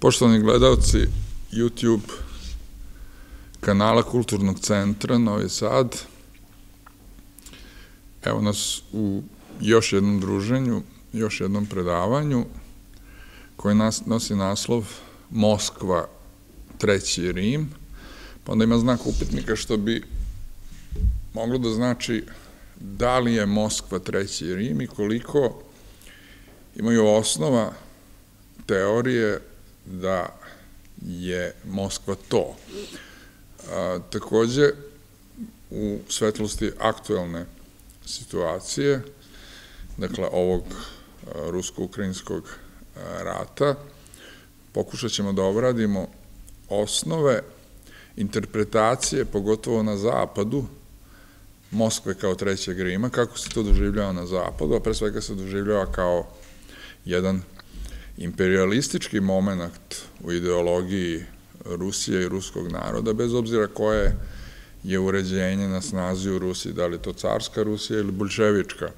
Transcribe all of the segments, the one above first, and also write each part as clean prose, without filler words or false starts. Poštovani gledalci YouTube kanala Kulturnog centra Novi Sad, evo nas u još jednom druženju, još jednom predavanju koji nosi naslov Moskva, Treći Rim, pa onda ima znak upitnika što bi moglo da znači da li je Moskva Treći Rim i koliko imaju osnova teorije da je Moskva to. Takođe, u svetlosti aktuelne situacije, dakle ovog rusko-ukrajinskog rata, pokušat ćemo da obradimo osnove interpretacije, pogotovo na zapadu, Moskve kao Trećeg Rima, kako se to doživljava na zapadu, a pre svega se doživljava kao jedan imperialistički moment u ideologiji Rusije i ruskog naroda, bez obzira koje je uređenje na snazi u Rusiji, da li je to carska Rusija ili bolševička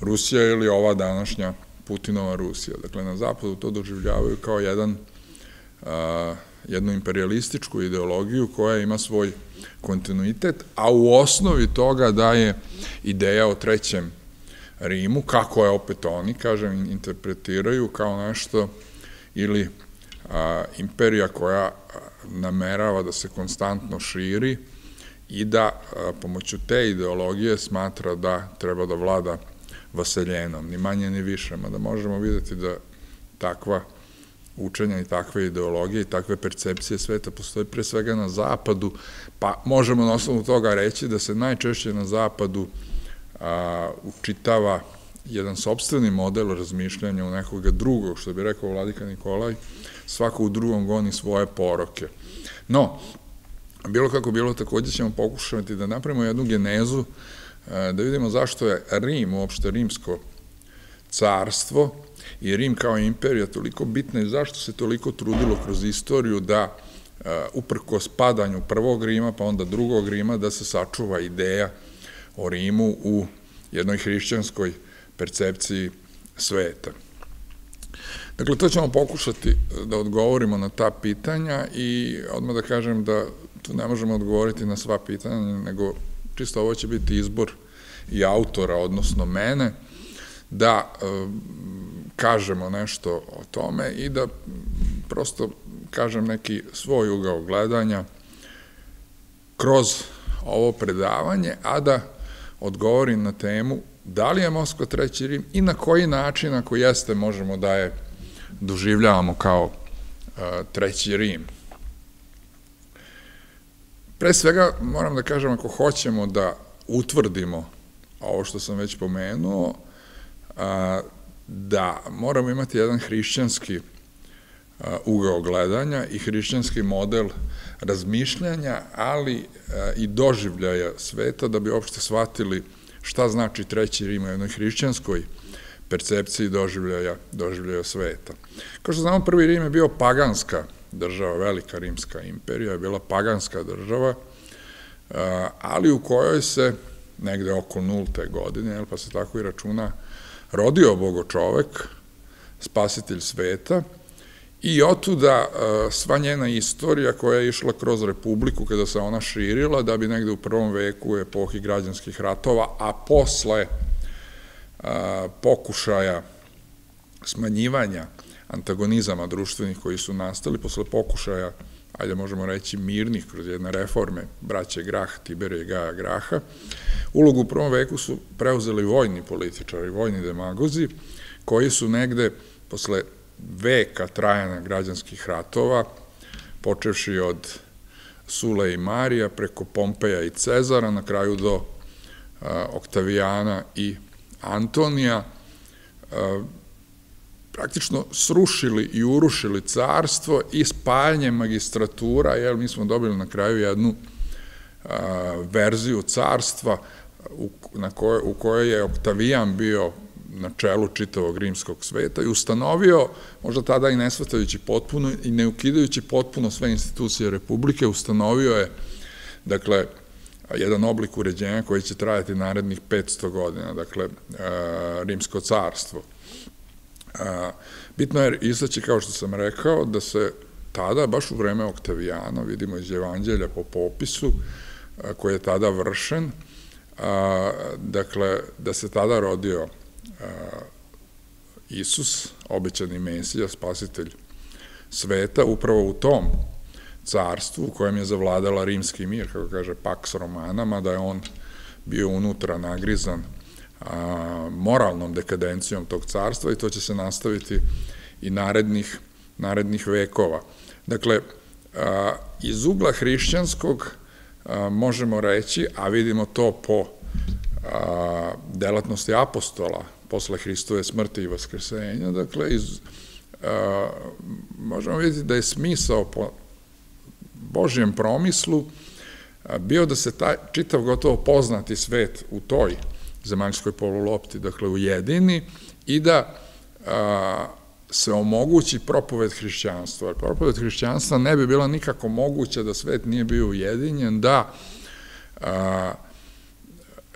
Rusija ili ova današnja Putinova Rusija. Dakle, na zapadu to doživljavaju kao jednu imperialističku ideologiju koja ima svoj kontinuitet, a u osnovi toga da je ideja o Trećem Rimu, kako je opet oni, kažem, interpretiraju kao nešto ili imperija koja namerava da se konstantno širi i da pomoću te ideologije smatra da treba da vlada vaseljenom, ni manje ni više, mada možemo videti da takva učenja i takve ideologije i takve percepcije sveta postoji pre svega na zapadu, pa možemo na osnovu toga reći da se najčešće na zapadu učitava jedan sopstveni model razmišljanja u nekoga drugog, što bi rekao Vladika Nikolaj, svako u drugom goni svoje poroke. No, bilo kako bilo, takođe ćemo pokušati da napravimo jednu genezu, da vidimo zašto je Rim, uopšte rimsko carstvo i Rim kao imperija toliko bitna i zašto se toliko trudilo kroz istoriju da uprkos padanju prvog Rima, pa onda drugog Rima, da se sačuva ideja o Rimu u jednoj hrišćanskoj percepciji sveta. Dakle, to ćemo pokušati da odgovorimo na ta pitanja i odmah da kažem da tu ne možemo odgovoriti na sva pitanja, nego čisto ovo će biti izbor i autora, odnosno mene, da kažemo nešto o tome i da prosto kažem neki svoj ugao gledanja kroz ovo predavanje, a da odgovorim na temu da li je Moskva Treći Rim i na koji način, ako jeste, možemo da je doživljavamo kao Treći Rim. Pre svega, moram da kažem, ako hoćemo da utvrdimo ovo što sam već pomenuo, da moramo imati jedan hrišćanski ugao gledanja i hrišćanski model razmišljanja, ali i doživljaja sveta, da bi uopšte shvatili šta znači Treći Rim u jednoj hrišćanskoj percepciji doživljaja sveta. Kao što znamo, prvi Rim je bio paganska država, velika rimska imperija je bila paganska država, ali u kojoj se negde oko nulte godine, pa se tako i računa, rodio Bogo čovek, spasitelj sveta, i otuda sva njena istorija koja je išla kroz Republiku kada se ona širila, da bi negde u prvom veku epohi građanskih ratova, a posle pokušaja smanjivanja antagonizama društvenih koji su nastali, posle pokušaja, ajde možemo reći mirnih, kroz jedne reforme, braće Grakha, Tiberije, Gaja, Grakha, ulogu u prvom veku su preuzeli vojni političari, vojni demagozi, koji su negde posle veka trajanja građanskih ratova, počevši od Sulle i Marija, preko Pompeja i Cezara, na kraju do Oktavijana i Antonija, praktično srušili i urušili carstvo i spajanje magistratura, jer mi smo dobili na kraju jednu verziju carstva u kojoj je Oktavijan bio na čelu čitavog rimskog sveta i ustanovio, možda tada i ne shvatajući potpuno i ne ukidajući potpuno sve institucije Republike, ustanovio je, dakle, jedan oblik uređenja koji će trajati narednih 500 godina, dakle, rimsko carstvo. Bitno je istaći, kao što sam rekao, da se tada, baš u vreme Oktavijana, vidimo iz Evanđelja po popisu koji je tada vršen, dakle, da se tada rodio Isus, obećani Mesija, spasitelj sveta, upravo u tom carstvu u kojem je zavladala rimski mir, kako kaže Pax Romana, mada je on bio unutra nagrizan moralnom dekadencijom tog carstva i to će se nastaviti i narednih vekova. Dakle, iz ugla hrišćanskog možemo reći, a vidimo to po delatnosti apostola posle Hristove smrti i vaskrsenja, dakle, možemo vidjeti da je smisao po Božjem promislu bio da se taj čitav gotovo poznati svet u toj zemaljskoj polulopti, dakle, ujedini i da se omogući propoved hrišćanstva. Propoved hrišćanstva ne bi bila nikako moguća da svet nije bio ujedinjen, da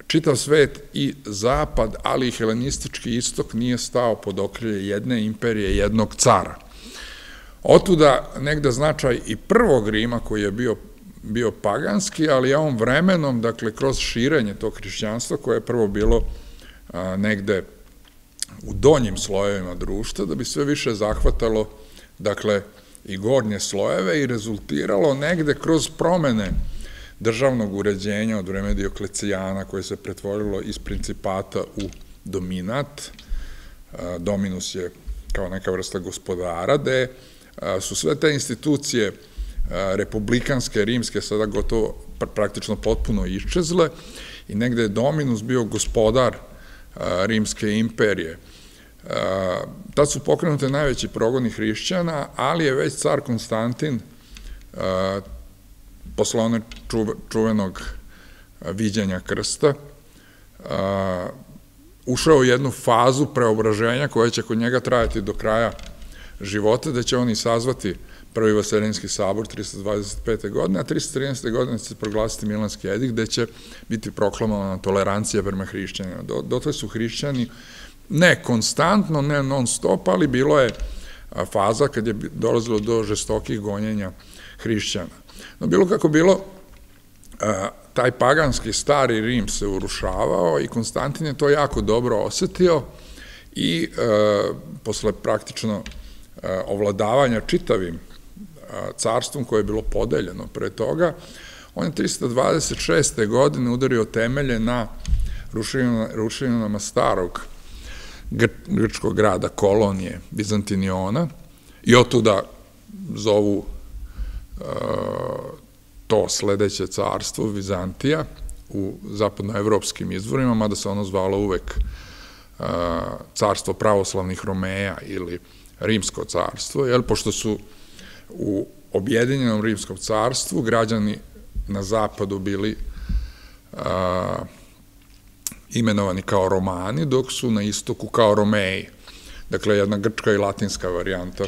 čitav svet i zapad, ali i helenistički istok nije stao pod okrilje jedne imperije, jednog cara. Otuda negde značaj i prvog Rima koji je bio paganski, ali je on vremenom, dakle, kroz širenje tog hrišćanstva koje je prvo bilo negde u donjim slojevima društva, da bi sve više zahvatalo, dakle, i gornje slojeve i rezultiralo negde kroz promene državnog uređenja od vreme Dioklecijana, koje se pretvorilo iz principata u dominat. Dominus je kao neka vrsta gospodara, gde su sve te institucije republikanske, rimske, sada gotovo praktično potpuno iščezle i negde je Dominus bio gospodar Rimske imperije. Tad su pokrenute najveći progoni hrišćana, ali je već car Konstantin posle one čuvenog viđenja krsta ušao u jednu fazu preobraženja koja će kod njega trajati do kraja života, da će on i sazvati Prvi Vaselinski sabor 325. godine, a 313. godine će se proglasiti Milanski edikt, gde će biti proklamovana tolerancija prema hrišćanima. Dotle su hrišćani, ne konstantno, ne non stop, ali bilo je faza kad je dolazilo do žestokih gonjenja hrišćana. No, bilo kako bilo, taj paganski stari Rim se urušavao i Konstantin je to jako dobro osetio i posle praktično ovladavanja čitavim carstvom koje je bilo podeljeno pre toga, on je 326. godine udario temelje na ruševinama starog grčkog grada, kolonije Vizantiniona, i otuda zovu to sledeće carstvo Vizantija u zapadnoevropskim izvorima, mada se ono zvalo uvek carstvo pravoslavnih Romeja ili Rimsko carstvo, jer pošto su u objedinjenom Rimskom carstvu građani na zapadu bili imenovani kao Romani, dok su na istoku kao Romeji. Dakle, jedna grčka i latinska varijanta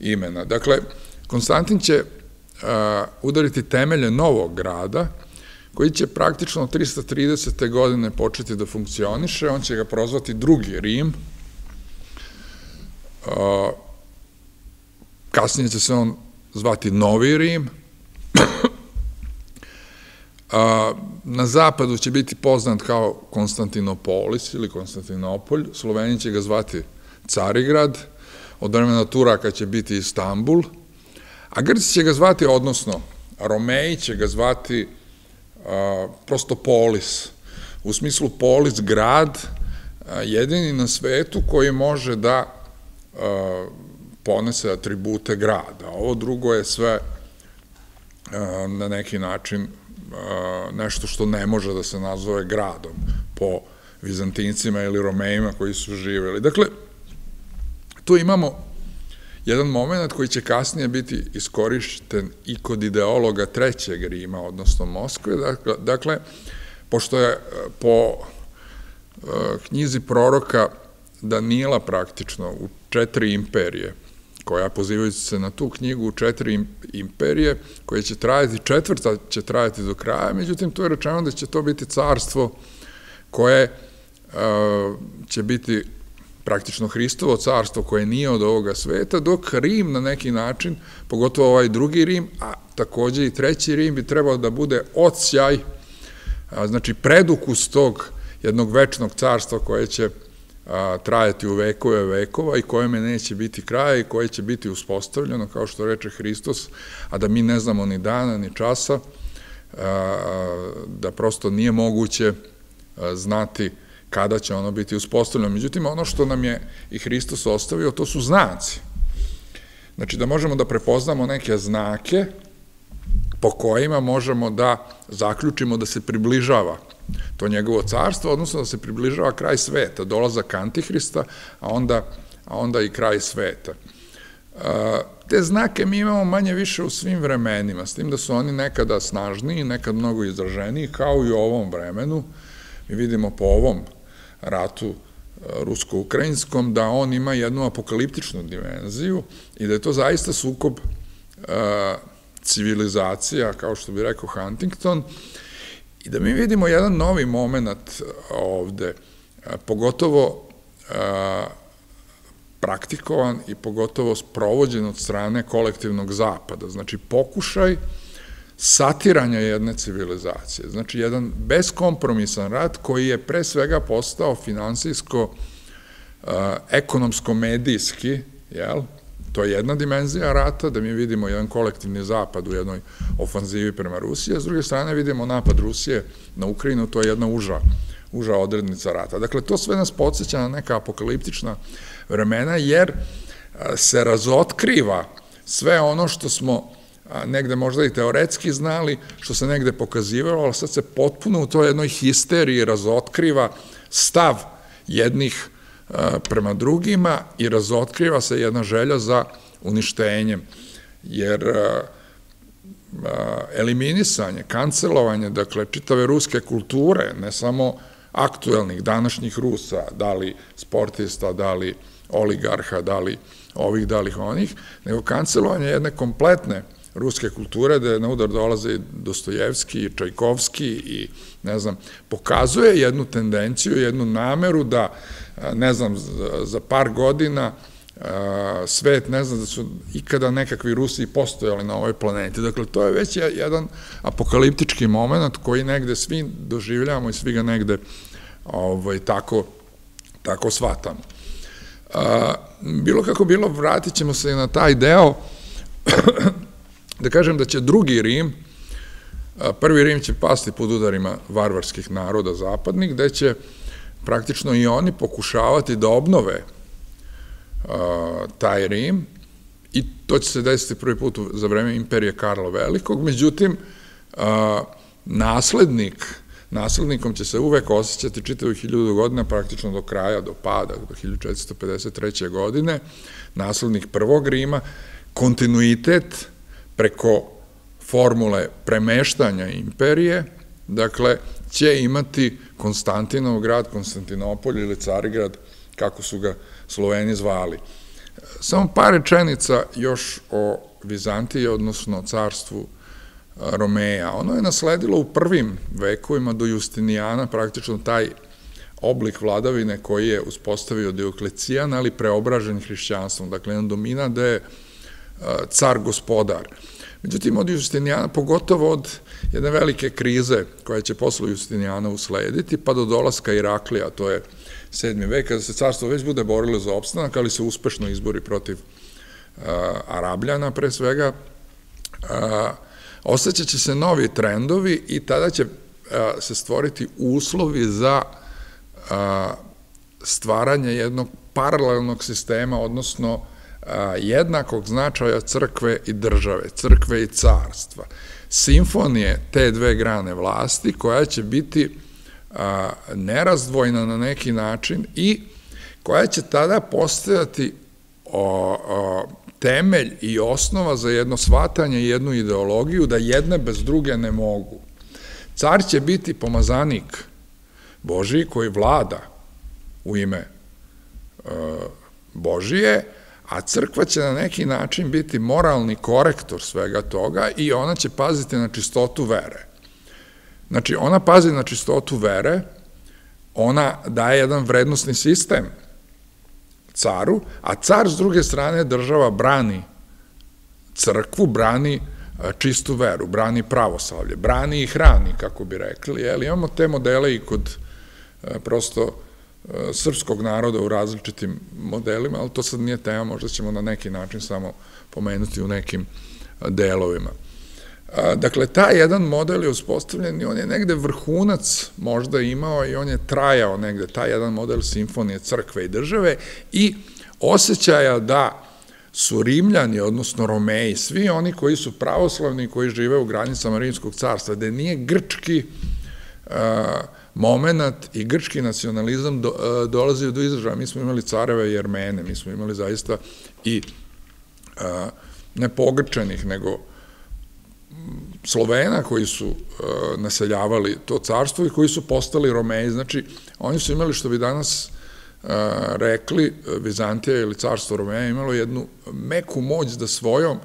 imena. Dakle, Konstantin će udariti temelje novog grada, koji će praktično 330. godine početi da funkcioniše, on će ga prozvati Drugi Rim. Kasnije će se on zvati Novi Rim. Na zapadu će biti poznat kao Konstantinopolis ili Konstantinopolj, Sloveniji će ga zvati Carigrad, od vremena Turaka će biti i Stambul, a Grci će ga zvati, odnosno Romeji će ga zvati prosto polis, u smislu polis, grad, jedini na svetu koji može da ponese atribute grada. Ovo drugo je sve na neki način nešto što ne može da se nazove gradom po Vizantincima ili Romejima koji su živjeli. Dakle, tu imamo jedan moment koji će kasnije biti iskorišten i kod ideologa Trećeg Rima, odnosno Moskve. Dakle, pošto je po knjizi proroka Danila praktično u četiri imperije, koja pozivajući se na tu knjigu u četiri imperije, koje će trajati, četvrta će trajati do kraja, međutim tu je rečeno da će to biti carstvo koje će biti praktično Hristovo carstvo koje nije od ovoga sveta, dok Rim na neki način, pogotovo ovaj drugi Rim, a takođe i treći Rim bi trebao da bude odsjaj, znači predukus tog jednog večnog carstva koje će trajati u vekove vekova i kojeme neće biti kraja i koje će biti uspostavljeno, kao što reče Hristos, a da mi ne znamo ni dana, ni časa, da prosto nije moguće znati kada će ono biti uspostavljeno. Međutim, ono što nam je i Hristos ostavio, to su znaci. Znači, da možemo da prepoznamo neke znake po kojima možemo da zaključimo da se približava to njegovo carstvo, odnosno da se približava kraj sveta, dolazak Antihrista, a onda i kraj sveta. Te znake mi imamo manje više u svim vremenima, s tim da su oni nekada snažniji, nekad mnogo izraženiji, kao i u ovom vremenu. Mi vidimo po ovom ratu rusko-ukrajinskom da on ima jednu apokaliptičnu dimenziju i da je to zaista sukob civilizacija, kao što bi rekao Huntington, i da mi vidimo jedan novi moment ovde, pogotovo praktikovan i pogotovo sprovođen od strane kolektivnog zapada, znači pokušaj satiranja jedne civilizacije, znači jedan beskompromisan rad koji je pre svega postao finansijsko, ekonomsko-medijski, jel? To je jedna dimenzija rata, da mi vidimo jedan kolektivni zapad u jednoj ofanzivi prema Rusiji, a s druge strane vidimo napad Rusije na Ukrajinu, to je jedna uža odrednica rata. Dakle, to sve nas podsjeća na neka apokaliptična vremena, jer se razotkriva sve ono što smo negde možda i teoretski znali, što se negde pokazivalo, ali sad se potpuno u toj jednoj histeriji razotkriva stav jednih prema drugima i razotkriva se jedna želja za uništenjem, jer eliminisanje, kancelovanje, dakle, čitave ruske kulture, ne samo aktuelnih, današnjih Rusa, da li sportista, da li oligarha, da li ovih, da li onih, nego kancelovanje jedne kompletne ruske kulture, da je na udar dolaze i Dostojevski, i Čajkovski, i ne znam, pokazuje jednu tendenciju, jednu nameru da, ne znam, za par godina svet, ne znam, da su ikada nekakvi Rusi postojali na ovoj planeti. Dakle, to je već jedan apokaliptički moment koji negde svi doživljamo i svi ga negde tako shvatamo. Bilo kako bilo, vratit ćemo se i na taj deo, da kažem da će drugi Rim, prvi Rim će pasti pod udarima varvarskih naroda zapadnih, gde će praktično i oni pokušavati da obnove taj Rim, i to će se desiti prvi put za vreme imperije Karla Velikog. Međutim, naslednikom će se uvek osjećati čitavu 1000 godina, praktično do kraja, do pada, do 1453. godine, naslednik prvog Rima, kontinuitet preko formule premeštanja imperije, dakle, će imati Konstantinov grad, Konstantinopolj ili Carigrad, kako su ga Sloveni zvali. Samo par rečenica još o Vizantiji, odnosno carstvu Romeja. Ono je nasledilo u prvim vekovima do Justinijana praktično taj oblik vladavine koji je uspostavio Dioklecijan, ali preobražen hrišćanstvom, dakle, jedan dominat da je car-gospodar. Međutim, od Justinijana, pogotovo od jedne velike krize koja će posle Justinijana uslediti, pa do dolaska Iraklija, to je 7. vek, kada se carstvo već bude borilo za opstanak, ali se uspešno izbori protiv Arabljana, pre svega, ostaćeće se novi trendovi i tada će se stvoriti uslovi za stvaranje jednog paralelnog sistema, odnosno jednakog značaja crkve i države, crkve i carstva. Simfonije te dve grane vlasti koja će biti nerazdvojna na neki način i koja će tada postojati temelj i osnova za jedno shvatanje i jednu ideologiju da jedne bez druge ne mogu. Car će biti pomazanik Božiji koji vlada u ime Božije, a crkva će na neki način biti moralni korektor svega toga i ona će paziti na čistotu vere. Znači, ona pazi na čistotu vere, ona daje jedan vrednosni sistem caru, a car s druge strane država brani crkvu, brani čistu veru, brani pravoslavlje, brani i hrani, kako bi rekli. Imamo te modele i kod prosto srpskog naroda u različitim modelima, ali to sad nije tema, možda ćemo na neki način samo pomenuti u nekim delovima. Dakle, taj jedan model je uspostavljen i on je negde vrhunac možda imao i on je trajao negde, taj jedan model simfonije crkve i države i osjećaja da su Rimljani, odnosno Romeji, svi oni koji su pravoslavni i koji žive u granicama Rimskog carstva, gde nije grčki moment i grčki nacionalizam dolazi do izražaja. Mi smo imali careve i Jermene, mi smo imali zaista i ne pogrčenih, nego Slovena koji su naseljavali to carstvo i koji su postali Romeji. Znači, oni su imali što bi danas rekli, Vizantija ili carstvo Romeja imalo jednu meku moć da svojom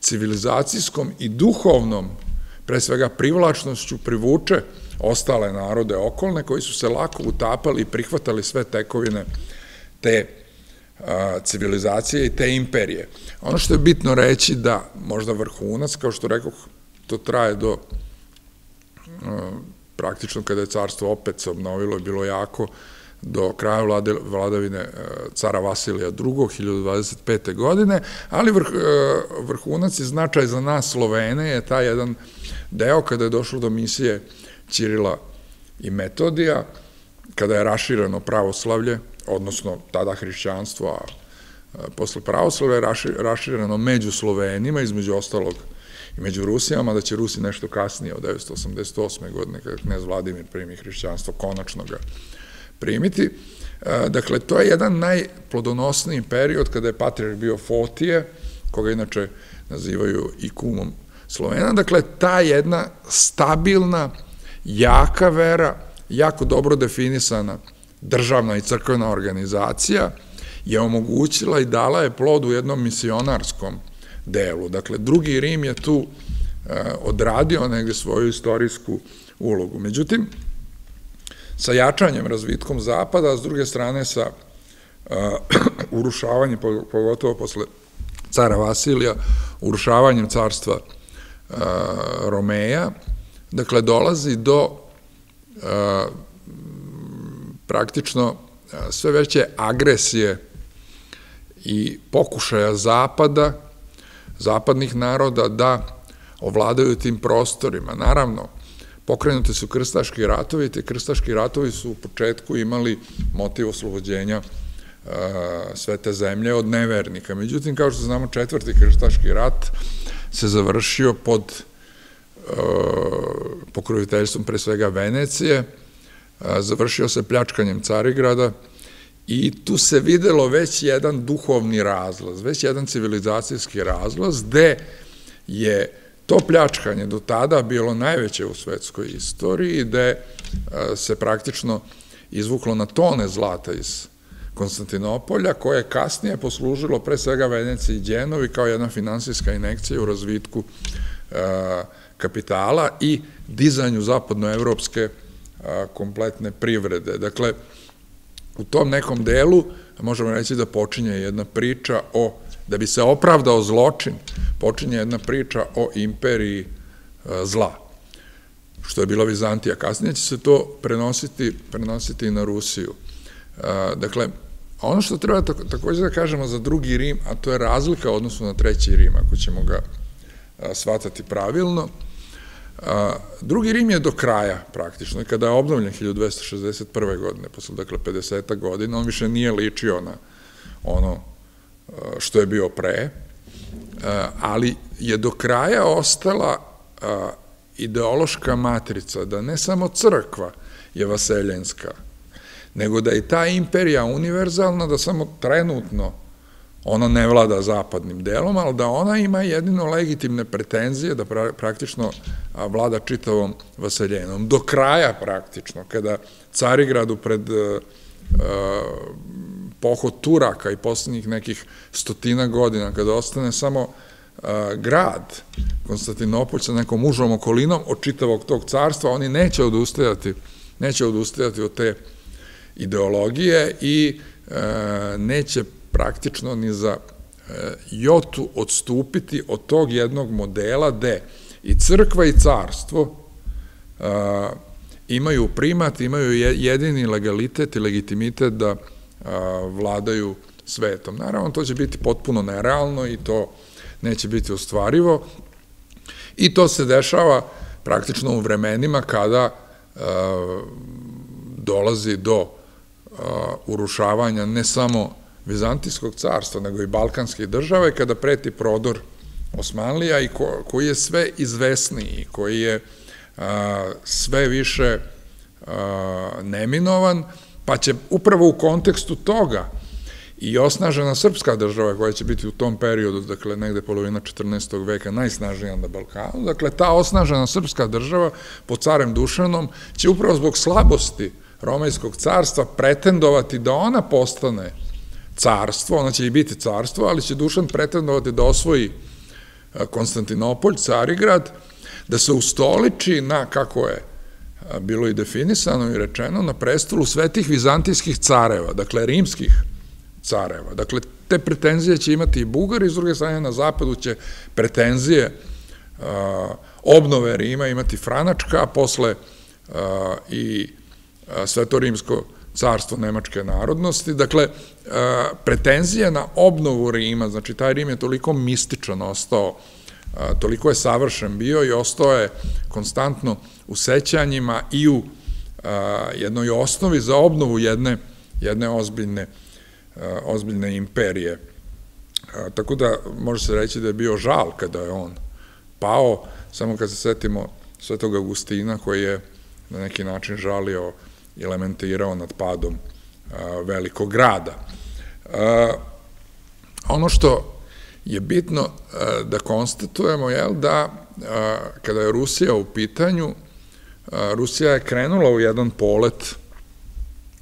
civilizacijskom i duhovnom, pre svega privlačnošću, privuče ostale narode okolne koji su se lako utapali i prihvatali sve tekovine te civilizacije i te imperije. Ono što je bitno reći da možda vrhunac, kao što rekoh, to traje do praktično kada je carstvo opet se obnovilo, je bilo jako do kraja vladavine cara Vasilija II. 1025. godine, ali vrhunac i značaj za nas Slovene je taj jedan deo kada je došlo do misije Ćirila i Metodija, kada je rašireno pravoslavlje, odnosno tada hrišćanstvo, a posle pravoslavlja je rašireno među Slovenima, između ostalog i među Rusijama, da će Rusi nešto kasnije od 988. godine, kada knez Vladimir primi hrišćanstvo, konačno ga primiti. Dakle, to je jedan najplodonosniji period kada je patrijarh bio Fotije, koga inače nazivaju i kumom Slovena. Dakle, ta jedna stabilna, jaka vera, jako dobro definisana državna i crkvena organizacija je omogućila i dala je plod u jednom misionarskom delu. Dakle, drugi Rim je tu odradio negde svoju istorijsku ulogu. Međutim, sa jačanjem, razvitkom Zapada, a s druge strane sa urušavanjem, pogotovo posle cara Vasilija, urušavanjem carstva Romeja, dakle, dolazi do praktično sve veće agresije i pokušaja Zapada, zapadnih naroda, da ovladaju tim prostorima. Naravno, pokrenuti su krstaški ratovi, te krstaški ratovi su u početku imali motiv oslobođenja sve te zemlje od nevernika. Međutim, kao što znamo, četvrti krstaški rat se završio pod pokroviteljstvom pre svega Venecije, završio se pljačkanjem Carigrada i tu se videlo već jedan duhovni razlaz, već jedan civilizacijski razlaz, gde je to pljačkanje do tada bilo najveće u svetskoj istoriji, gde se praktično izvuklo na tone zlata iz Konstantinopolja, koje je kasnije poslužilo pre svega Veneciji i Đenovi kao jedna finansijska injekcija u razvitku kapitala i dizanju zapadnoevropske kompletne privrede. Dakle, u tom nekom delu možemo reći da počinje jedna priča o, da bi se opravdao zločin, počinje jedna priča o imperiji zla, što je bila Vizantija. Kasnije će se to prenositi i na Rusiju. Dakle, ono što treba također da kažemo za drugi Rim, a to je razlika u odnosu na treći Rim, ako ćemo ga shvatati pravilno, drugi Rim je do kraja praktično, i kada je obnovljen 1261. godine, posle dakle 50. godina, on više nije ličio na ono što je bio pre, ali je do kraja ostala ideološka matrica, da ne samo crkva je vaseljenska, nego da je ta imperija univerzalna, da samo trenutno ona ne vlada zapadnim delom, ali da ona ima jedino legitimne pretenzije da praktično vlada čitavom vaseljenom. Do kraja praktično, kada Carigradu pred pohod Turaka i poslednjih nekih 100 godina, kada ostane samo grad Konstantinopolj sa nekom užom okolinom od čitavog tog carstva, oni neće odustajati od te ideologije i neće praktično ni za jotu odstupiti od tog jednog modela gde i crkva i carstvo imaju primat, imaju jedini legalitet i legitimitet da vladaju svetom. Naravno, to će biti potpuno nerealno i to neće biti ostvarivo. I to se dešava praktično u vremenima kada dolazi do urušavanja ne samo Vizantijskog carstva, nego i Balkanske države, kada preti prodor Osmanlija i koji je sve izvesniji, koji je sve više neminovan, pa će upravo u kontekstu toga i osnažena srpska država koja će biti u tom periodu, dakle negde polovina 14. veka, najsnažnija na Balkanu, dakle ta osnažena srpska država pod carem Dušanom će upravo zbog slabosti Romejskog carstva pretendovati da ona postane carstvo, ona će i biti carstvo, ali će Dušan pretendovati da osvoji Konstantinopolj, Carigrad, da se ustoliči na, kako je bilo i definisano i rečeno, na prestolu svetih vizantijskih careva, dakle rimskih careva. Dakle, te pretenzije će imati i Bugari, s druge strane na zapadu će pretenzije obnove Rima imati Franačka, a posle i Svetorimsko carstvo nemačke narodnosti. Dakle, pretenzije na obnovu Rima, znači taj Rim je toliko mističan ostao, toliko je savršen bio i ostao je konstantno u sećanjima i u jednoj osnovi za obnovu jedne ozbiljne imperije. Tako da može se reći da je bio žal kada je on pao, samo kad se setimo Svetog Augustina koji je na neki način žalio i lamentirao nad padom velikog grada. Ono što je bitno da konstatujemo je da kada je Rusija u pitanju, Rusija je krenula u jedan polet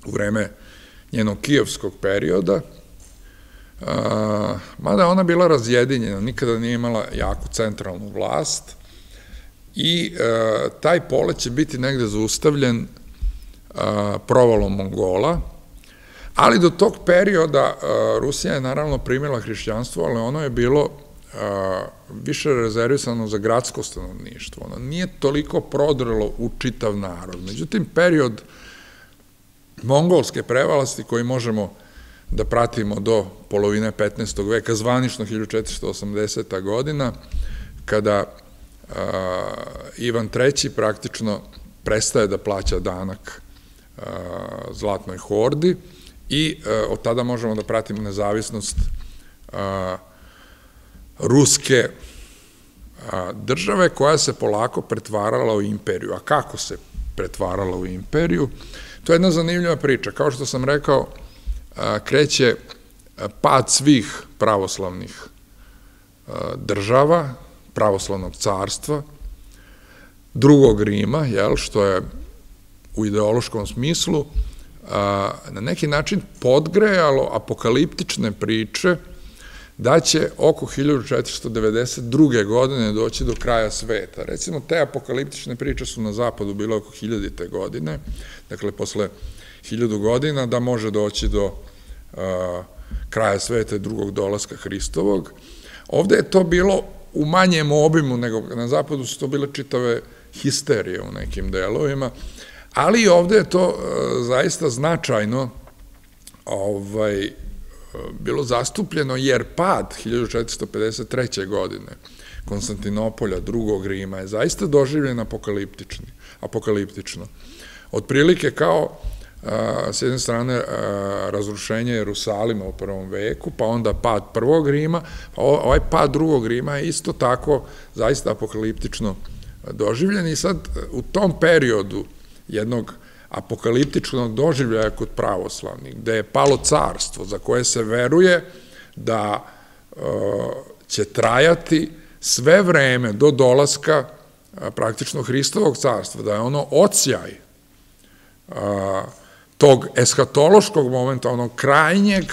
u vreme njenog kijevskog perioda, mada je ona bila razjedinjena, nikada nije imala jaku centralnu vlast i taj polet će biti negde zaustavljen provalom Mongola, ali do tog perioda Rusija je naravno primila hrišćanstvo, ali ono je bilo više rezervisano za gradsko stanovništvo. Ono nije toliko prodrlo u čitav narod. Međutim, period mongolske prevalasti koji možemo da pratimo do polovine 15. veka, zvanično 1480. godina, kada Ivan III. Praktično prestaje da plaća danak zlatnoj hordi i od tada možemo da pratimo nezavisnost ruske države koja se polako pretvarala u imperiju. A kako se pretvarala u imperiju? To je jedna zanimljiva priča. Kao što sam rekao, kreće pad svih pravoslavnih država, pravoslavnog carstva, drugog Rima, što je u ideološkom smislu na neki način podgrejalo apokaliptične priče da će oko 1492. godine doći do kraja sveta. Recimo, te apokaliptične priče su na zapadu bile oko 1000. godine, dakle, posle 1000 godina, da može doći do kraja sveta i drugog dolaska Hristovog. Ovde je to bilo u manjem obimu, nego na zapadu su to bile čitave histerije u nekim delovima, ali i ovde je to zaista značajno bilo zastupljeno, jer pad 1453. godine Konstantinopolja, drugog Rima, je zaista doživljen apokaliptično. Otprilike kao, s jedne strane, razrušenje Jerusalima u prvom veku, pa onda pad prvog Rima, pa ovaj pad drugog Rima je isto tako zaista apokaliptično doživljen i sad u tom periodu jednog apokaliptičnog doživljaja kod pravoslavnih, gde je palo carstvo za koje se veruje da će trajati sve vreme do dolaska praktično Hristovog carstva, da je ono odsjaj tog eshatološkog momenta, onog krajnjeg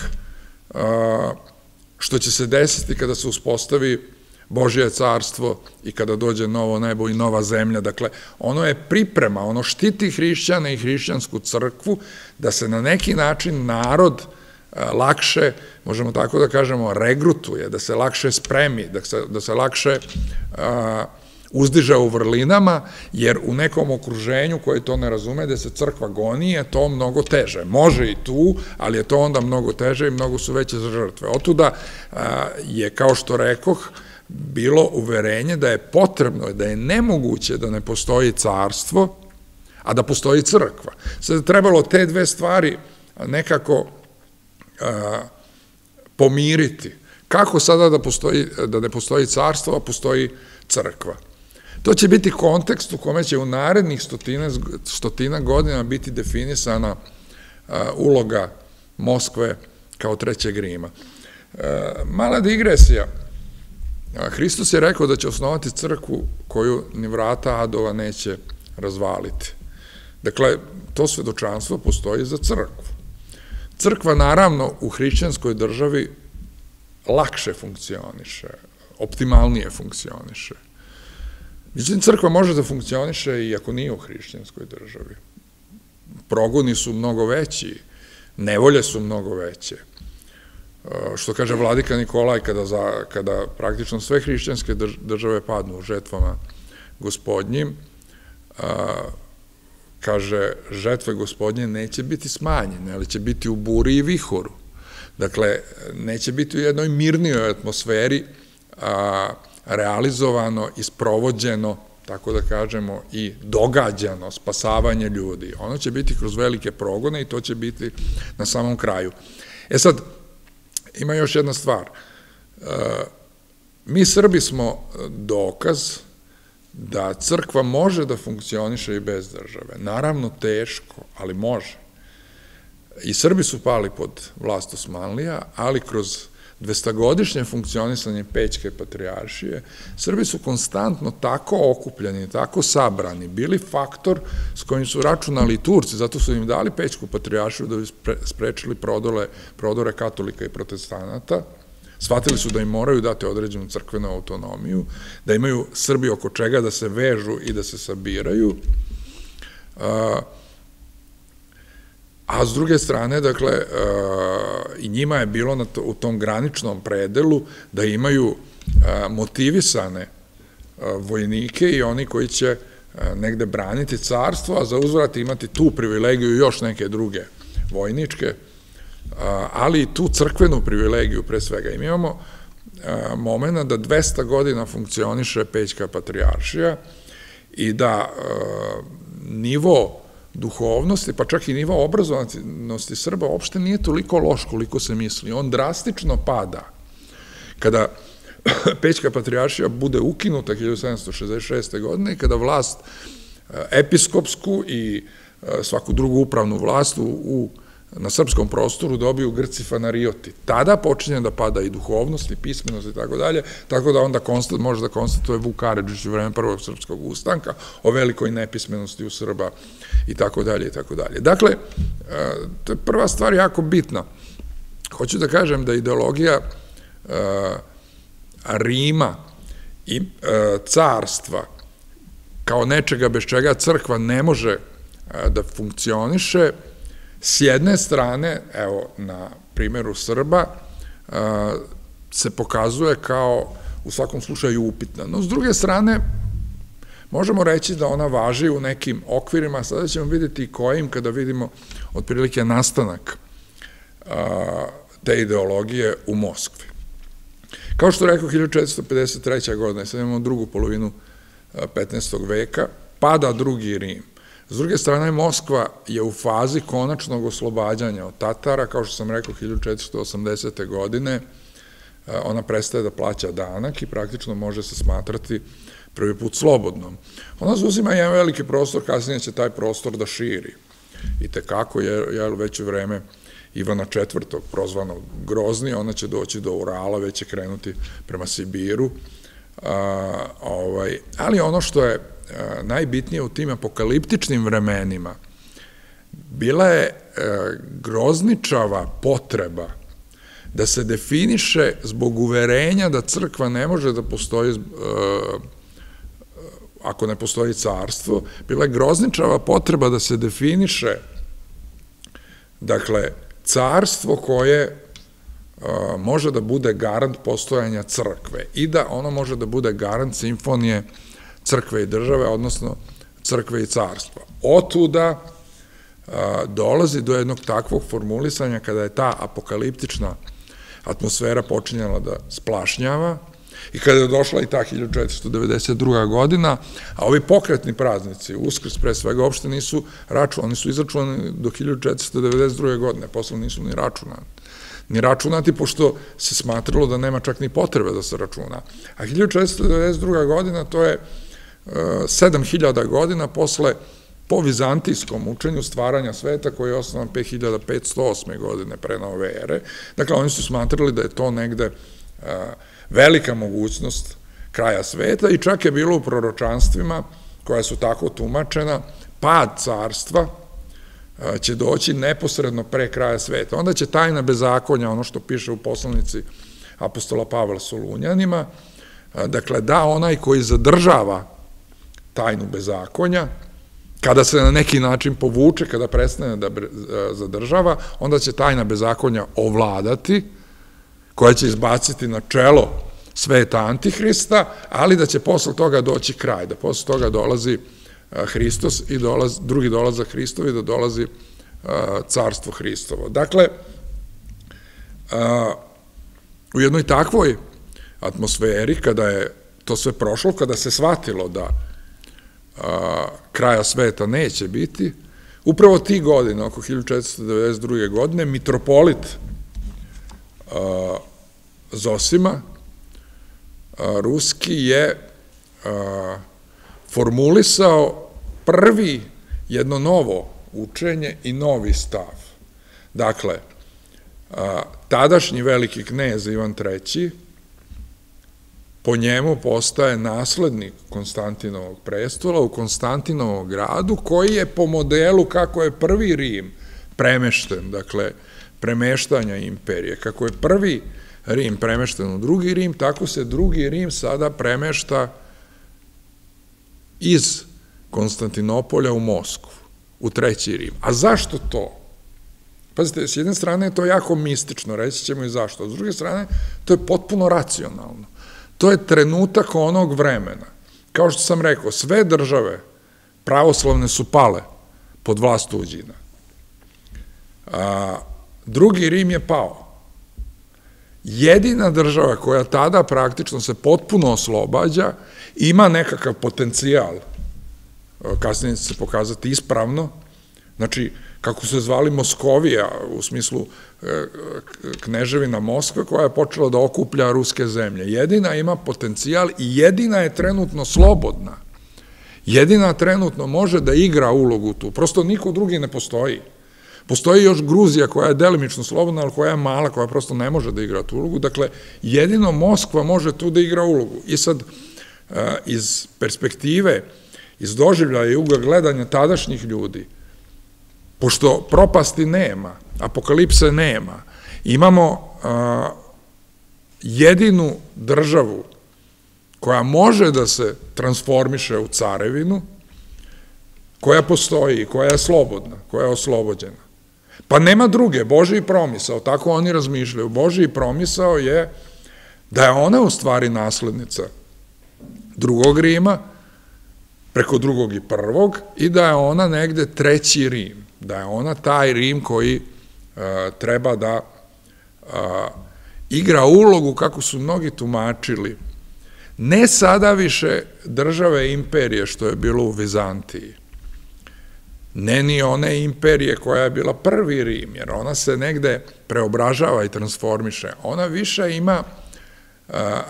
što će se desiti kada se uspostavi Božje carstvo i kada dođe novo nebo i nova zemlja. Dakle, ono je priprema, ono štiti hrišćane i hrišćansku crkvu da se na neki način narod lakše, možemo tako da kažemo, regrutuje, da se lakše spremi, da se lakše uzdiža u vrlinama, jer u nekom okruženju koje to ne razume, da se crkva goni, je to mnogo teže. Može i tu, ali je to onda mnogo teže i mnogo su veće žrtve. Otuda je, kao što rekoh, bilo uverenje da je potrebno, da je nemoguće da ne postoji carstvo, a da postoji crkva. Sada je trebalo te dve stvari nekako pomiriti. Kako sada da ne postoji carstvo, a postoji crkva? To će biti kontekst u kome će u narednih stotina godina biti definisana uloga Moskve kao Trećeg Rima. Mala digresija. Hristos je rekao da će osnovati crkvu koju ni vrata Adova neće razvaliti. Dakle, to svedočanstvo postoji za crkvu. Crkva, naravno, u hrišćanskoj državi lakše funkcioniše, optimalnije funkcioniše. Međutim, crkva može da funkcioniše i ako nije u hrišćanskoj državi. Progoni su mnogo veći, nevolje su mnogo veće. Što kaže Vladika Nikolaj, kada praktično sve hrišćanske države padnu u žetvama gospodnjim, kaže, žetve gospodnje neće biti smanjene, ali će biti u buri i vihoru. Dakle, neće biti u jednoj mirnijoj atmosferi realizovano, isprovođeno, tako da kažemo, i događano spasavanje ljudi. Ono će biti kroz velike progone i to će biti na samom kraju. E sad, ima još jedna stvar. Mi Srbi smo dokaz da crkva može da funkcioniše i bez države. Naravno, teško, ali može. I Srbi su pali pod vlast Osmanlija, ali kroz 200-godišnje funkcionisanje Pećke patrijaršije, Srbi su konstantno tako okupljeni, tako sabrani, bili faktor s kojim su računali i Turci, zato su im dali Pećku patrijaršiju da bi sprečili prodore katolika i protestanata. Shvatili su da im moraju dati određenu crkvenu autonomiju, da imaju Srbi oko čega da se vežu i da se sabiraju. A s druge strane, dakle, i njima je bilo u tom graničnom predelu da imaju motivisane vojnike i oni koji će negde braniti carstvo, a za uzvrat imati tu privilegiju još neke druge vojničke, ali i tu crkvenu privilegiju pre svega. I mi imamo momenta da 200 godina funkcioniše Pećka patrijaršija i da nivo duhovnosti, pa čak i nivo obrazovanosti Srba uopšte nije toliko loš koliko se misli. On drastično pada. Kada Pećka patrijaršija bude ukinuta 1766. godine i kada vlast episkopsku i svaku drugu upravnu vlast na srpskom prostoru dobiju Grci fanarioti. Tada počinje da pada i duhovnost, i pismenost, i tako dalje, tako da onda može da konstatuje Vuk Karadžić u vreme prvog srpskog ustanka o velikoj nepismenosti u Srba, i tako dalje, i tako dalje. Dakle, to je prva stvar jako bitna. Hoću da kažem da ideologija Rima i carstva kao nečega bez čega crkva ne može da funkcioniše, s jedne strane, evo, na primjeru Srba, se pokazuje kao, u svakom slučaju, upitna. No, s druge strane, možemo reći da ona važi u nekim okvirima, sada ćemo vidjeti i kojim, kada vidimo otprilike nastanak te ideologije u Moskvi. Kao što rekao, 1453. godine, sad imamo drugu polovinu 15. veka, pada drugi Rim. S druge strane, Moskva je u fazi konačnog oslobađanja od Tatara, kao što sam rekao, 1480. godine ona prestaje da plaća danak i praktično može se smatrati prvi put slobodnom. Ona zauzima jedan veliki prostor, kasnije će taj prostor da širi. I tekako je već u vreme Ivana IV. Prozvano Grozni, ona će doći do Urala, već će krenuti prema Sibiru. Ali ono što je najbitnije u tim apokaliptičnim vremenima bila je grozničava potreba da se definiše zbog uverenja da crkva ne može da postoji ako ne postoji carstvo, bila je grozničava potreba da se definiše, dakle, carstvo koje može da bude garant postojanja crkve i da ono može da bude garant simfonije crkve i države, odnosno crkve i carstva. Otuda dolazi do jednog takvog formulisanja kada je ta apokaliptična atmosfera počinjala da splašnjava i kada je došla i ta 1492. godina, a ovi pokretni praznici, Uskrs pre svega, uopšte nisu računani, oni su izračunani do 1492. godine, posle nisu ni računani. Ni računati, pošto se smatralo da nema čak ni potrebe da se računa. A 1492. godina to je 7000 godina posle po vizantijskom učenju stvaranja sveta koji je osnovan 5508. godine pre nove ere. Dakle, oni su smatrali da je to negde velika mogućnost kraja sveta i čak je bilo u proročanstvima koja su tako tumačena pad carstva će doći neposredno pre kraja sveta. Onda će tajna bezakonja, ono što piše u poslanici apostola Pavla Solunjanima, dakle da onaj koji zadržava tajnu bezakonja, kada se na neki način povuče, kada prestane da zadržava, onda će tajna bezakonja ovladati, koja će izbaciti na čelo sveta Antihrista, ali da će posle toga doći kraj, da posle toga dolazi Hristos i drugi dolazak Hristovi, da dolazi carstvo Hristovo. Dakle, u jednoj takvoj atmosferi, kada je to sve prošlo, kada se shvatilo da kraja sveta neće biti, upravo ti godine, oko 1492. godine, mitropolit Zosima, ruski, je formulisao prvi jedno novo učenje i novi stav. Dakle, tadašnji veliki knez Ivan III, po njemu postaje naslednik Konstantinovog prestola u Konstantinovom gradu, koji je po modelu kako je prvi Rim premešten, dakle, premeštanja imperije. Kako je prvi Rim premešten u drugi Rim, tako se drugi Rim sada premešta iz Konstantinopolja u Moskvu, u Treći Rim. A zašto to? Pazite, s jedne strane je to jako mistično, reći ćemo i zašto, a s druge strane to je potpuno racionalno. To je trenutak onog vremena. Kao što sam rekao, sve države pravoslavne su pale pod vlast tuđina. Drugi Rim je pao. Jedina država koja tada praktično se potpuno oslobađa, ima nekakav potencijal, kasnije će se pokazati ispravno, znači, kako se zvali Moskovija, u smislu kneževina Moskva, koja je počela da okuplja ruske zemlje. Jedina ima potencijal i jedina je trenutno slobodna. Jedina trenutno može da igra ulogu tu. Prosto niko drugi ne postoji. Postoji još Gruzija koja je delimično slobodna, ali koja je mala, koja prosto ne može da igra tu ulogu. Dakle, jedino Moskva može tu da igra ulogu. I sad, iz perspektive, iz doživljaja i ugla gledanja tadašnjih ljudi, pošto propasti nema, apokalipse nema, imamo jedinu državu koja može da se transformiše u carevinu, koja postoji, koja je slobodna, koja je oslobođena. Pa nema druge, Božji promisao, tako oni razmišljaju. Božji promisao je da je ona u stvari naslednica drugog Rima, preko drugog i prvog, i da je ona negde treći Rim, da je ona taj Rim koji treba da igra ulogu, kako su mnogi tumačili, ne sada više države imperije što je bilo u Vizantiji, ne ni one imperije koja je bila prvi Rim, jer ona se negde preobražava i transformiše. Ona više ima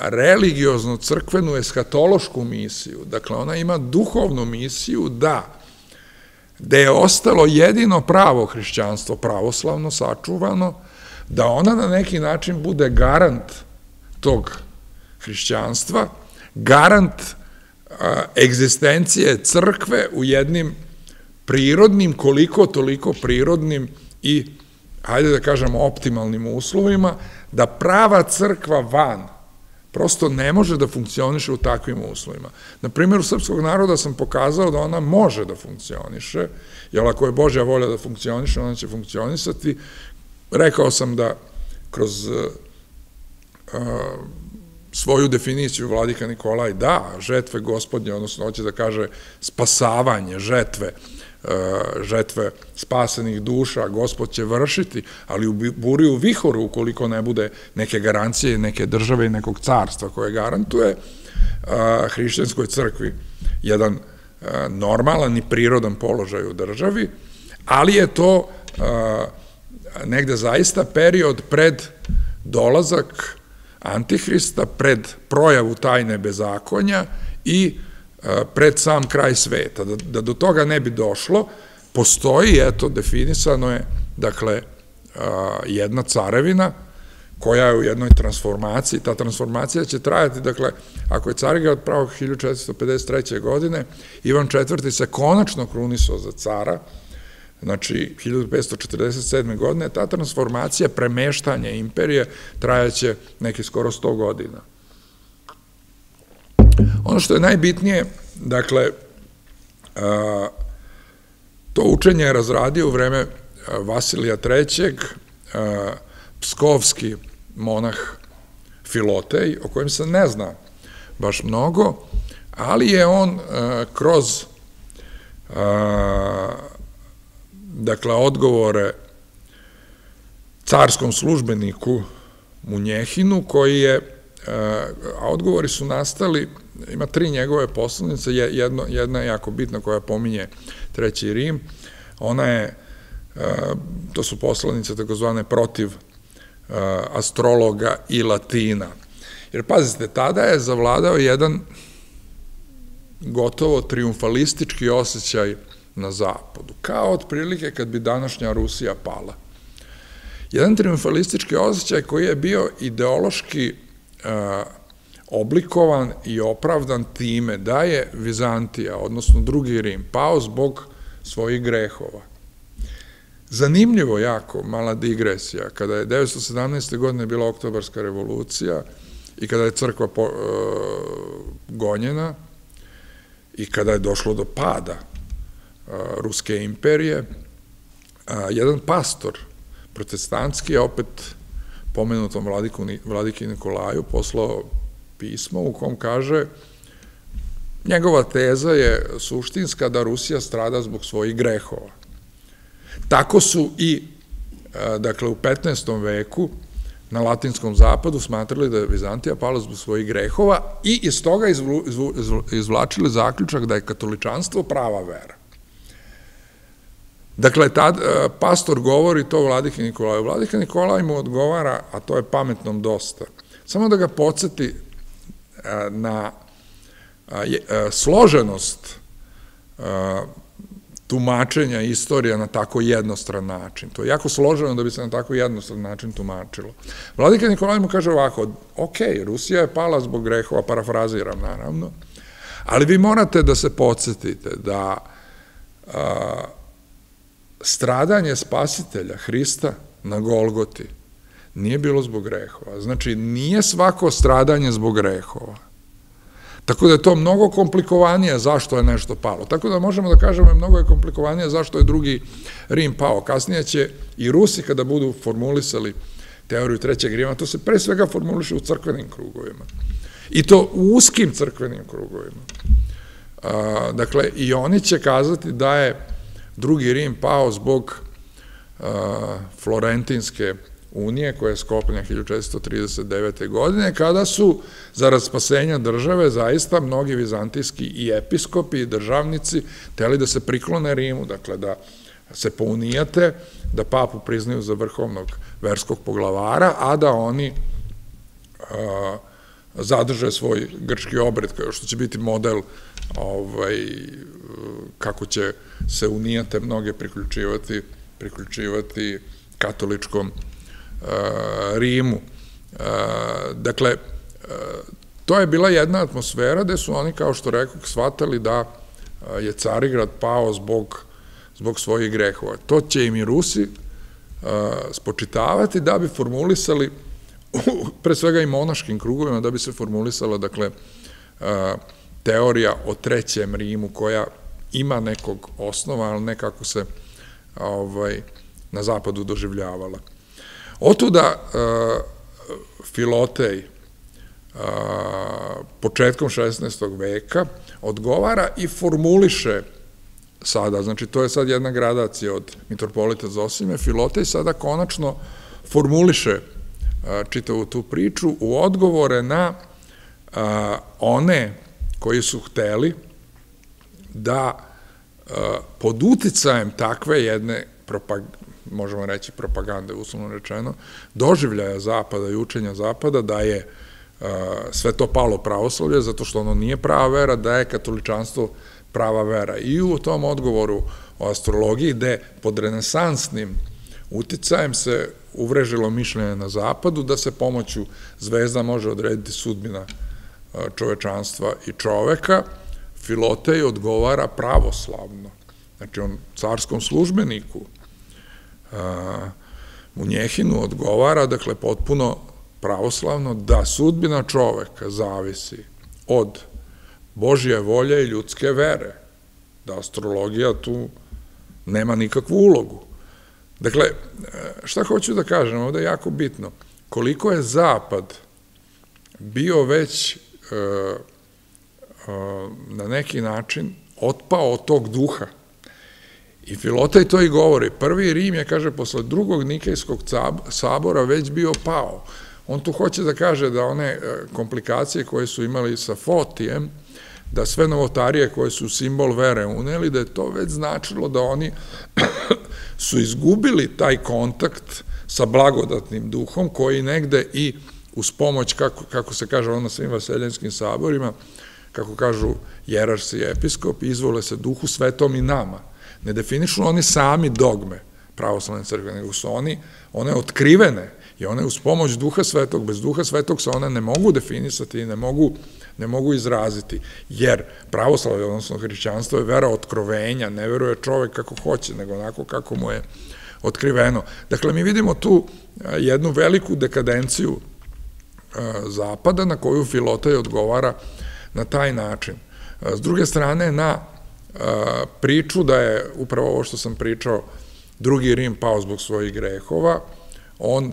religioznu, crkvenu, eskatološku misiju. Dakle, ona ima duhovnu misiju da je ostalo jedino pravo hrišćanstvo, pravoslavno, sačuvano, da ona na neki način bude garant tog hrišćanstva, garant egzistencije crkve u jednim prirodnim, koliko toliko prirodnim i, hajde da kažemo, optimalnim uslovima, da prava crkva van prosto ne može da funkcioniše u takvim uslovima. Na primjeru srpskog naroda sam pokazao da ona može da funkcioniše, jer ako je Božja volja da funkcioniše, ona će funkcionisati Rekao sam da kroz svoju definiciju Vladika Nikolaj da žetve gospodnje, odnosno hoće da kaže spasavanje, žetve spasenih duša, gospod će vršiti, ali u buri u vihoru, ukoliko ne bude neke garancije, neke države i nekog carstva koje garantuje hrišćanskoj crkvi jedan normalan i prirodan položaj u državi, ali je to negde zaista period pred dolazak Antihrista, pred projavu tajne bezakonja i pred sam kraj sveta. Da do toga ne bi došlo, postoji, eto, definisano je, dakle, jedna carevina koja je u jednoj transformaciji. Ta transformacija će trajati, dakle, ako je Carigrad pravo 1453. godine, Ivan IV. Se konačno krunisao za cara, znači 1547. godine, ta transformacija, premeštanje imperije, trajaće neki skoro 100 godina. Ono što je najbitnije, dakle, to učenje je razradio u vreme Vasilija III. Pskovski monah Filotej, o kojem se ne zna baš mnogo, ali je on kroz, dakle, odgovore carskom službeniku Munjehinu, koji je, a odgovori su nastali, ima tri njegove poslanice, jedna je jako bitna koja pominje Treći Rim, ona je, to su poslanice takozvane protiv astrologa i Latina. Jer pazite, tada je zavladao jedan gotovo triumfalistički osjećaj na zapadu, kao otprilike kad bi današnja Rusija pala. Jedan triumfalistički osjećaj koji je bio ideološki oblikovan i opravdan time da je Vizantija, odnosno drugi Rim, pao zbog svojih grehova. Zanimljivo jako, mala digresija, kada je 917. godine bila Oktobarska revolucija i kada je crkva gonjena i kada je došlo do pada Ruske imperije, jedan pastor protestantski je opet pomenutom Vladiki Nikolaju poslao pismo u kom kaže njegova teza je suštinska da Rusija strada zbog svojih grehova. Tako su i, dakle, u 15. veku na latinskom zapadu smatrali da je Vizantija pala zbog svojih grehova i iz toga izvlačili zaključak da je katoličanstvo prava vera. Dakle, pastor govori to Vladiki Nikolaju. Vladika Nikolaj mu odgovara, a to je pametnom dosta, samo da ga podsjeti na složenost tumačenja istorija na tako jednostran način. To je jako složeno da bi se na tako jednostran način tumačilo. Vladika Nikolaj mu kaže ovako, ok, Rusija je pala zbog grehova, parafraziram naravno, ali vi morate da se podsjetite da stradanje spasitelja Hrista na Golgoti nije bilo zbog grehova. Znači, nije svako stradanje zbog grehova. Tako da je to mnogo komplikovanije zašto je nešto palo. Tako da možemo da kažemo mnogo je komplikovanije zašto je drugi Rim pao. Kasnije će i Rusi, kada budu formulisali teoriju Trećeg Rima, to se pre svega formuliše u crkvenim krugovima. I to u uskim crkvenim krugovima. Dakle, i oni će kazati da je drugi Rim pao zbog Florentinske unije, koja je sklopljena 1439. godine, kada su zarad spasenja države zaista mnogi vizantijski i episkopi i državnici hteli da se priklone Rimu, dakle da se pounijate, da papu priznaju za vrhovnog verskog poglavara, a da oni zadrže svoj grčki obred, što će biti model kako će se unijate mnoge priključivati katoličkom Rimu. Dakle, to je bila jedna atmosfera gde su oni, kao što rekoh, shvatali da je Carigrad pao zbog svojih grehova. To će im i Rusi spočitavati da bi formulisali, pre svega i monaškim krugovima, da bi se formulisala, dakle, teorija o Trećem Rimu, koja ima nekog osnova, ali nekako se na zapadu doživljavala. Otuda Filotej početkom 16. veka odgovara i formuliše sada, znači to je sad jedna gradacija od mitropolita Zosime, Filotej sada konačno formuliše čitavu tu priču u odgovore na one koji su hteli da pod uticajem takve jedne, možemo reći propagande, uslovno rečeno, doživljaja Zapada i učenja Zapada, da je sve to palo pravoslavlje, zato što ono nije prava vera, da je katoličanstvo prava vera. I u tom odgovoru o astrologiji, gde pod renesansnim uticajem se uvrežilo mišljenje na Zapadu, da se pomoću zvezda može odrediti sudbina čovečanstva i čoveka, Filotej odgovara pravoslavno. Znači, on carskom službeniku Munjehinu odgovara, dakle, potpuno pravoslavno, da sudbina čoveka zavisi od Božje volje i ljudske vere, da astrologija tu nema nikakvu ulogu. Dakle, šta hoću da kažem, ovde je jako bitno, koliko je Zapad bio već na neki način otpao od tog duha. I Filotej to i govori. Prvi Rim je, kaže, posle drugog Nikejskog sabora već bio pao. On tu hoće da kaže da one komplikacije koje su imali sa Fotijem, da sve novotarije koje su simbol vere uneli, da je to već značilo da oni su izgubili taj kontakt sa blagodatnim duhom, koji negde i uz pomoć, kako se kaže ono na svim vaseljenskim saborima, kako kažu jerarsi i episkopi, izvole se duhu svetom i nama. Ne definišu oni sami dogme pravoslavne crkve, nego su one otkrivene i one uz pomoć duha svetog, bez duha svetog se one ne mogu definisati i ne mogu izraziti, jer pravoslavlje, odnosno hrišćanstvo, je vera otkrovenja, ne veruje čovek kako hoće, nego onako kako mu je otkriveno. Dakle, mi vidimo tu jednu veliku dekadenciju Zapada, na koju Filotej odgovara na taj način. S druge strane, na priču da je, upravo ovo što sam pričao, drugi Rim pao zbog svojih grehova, on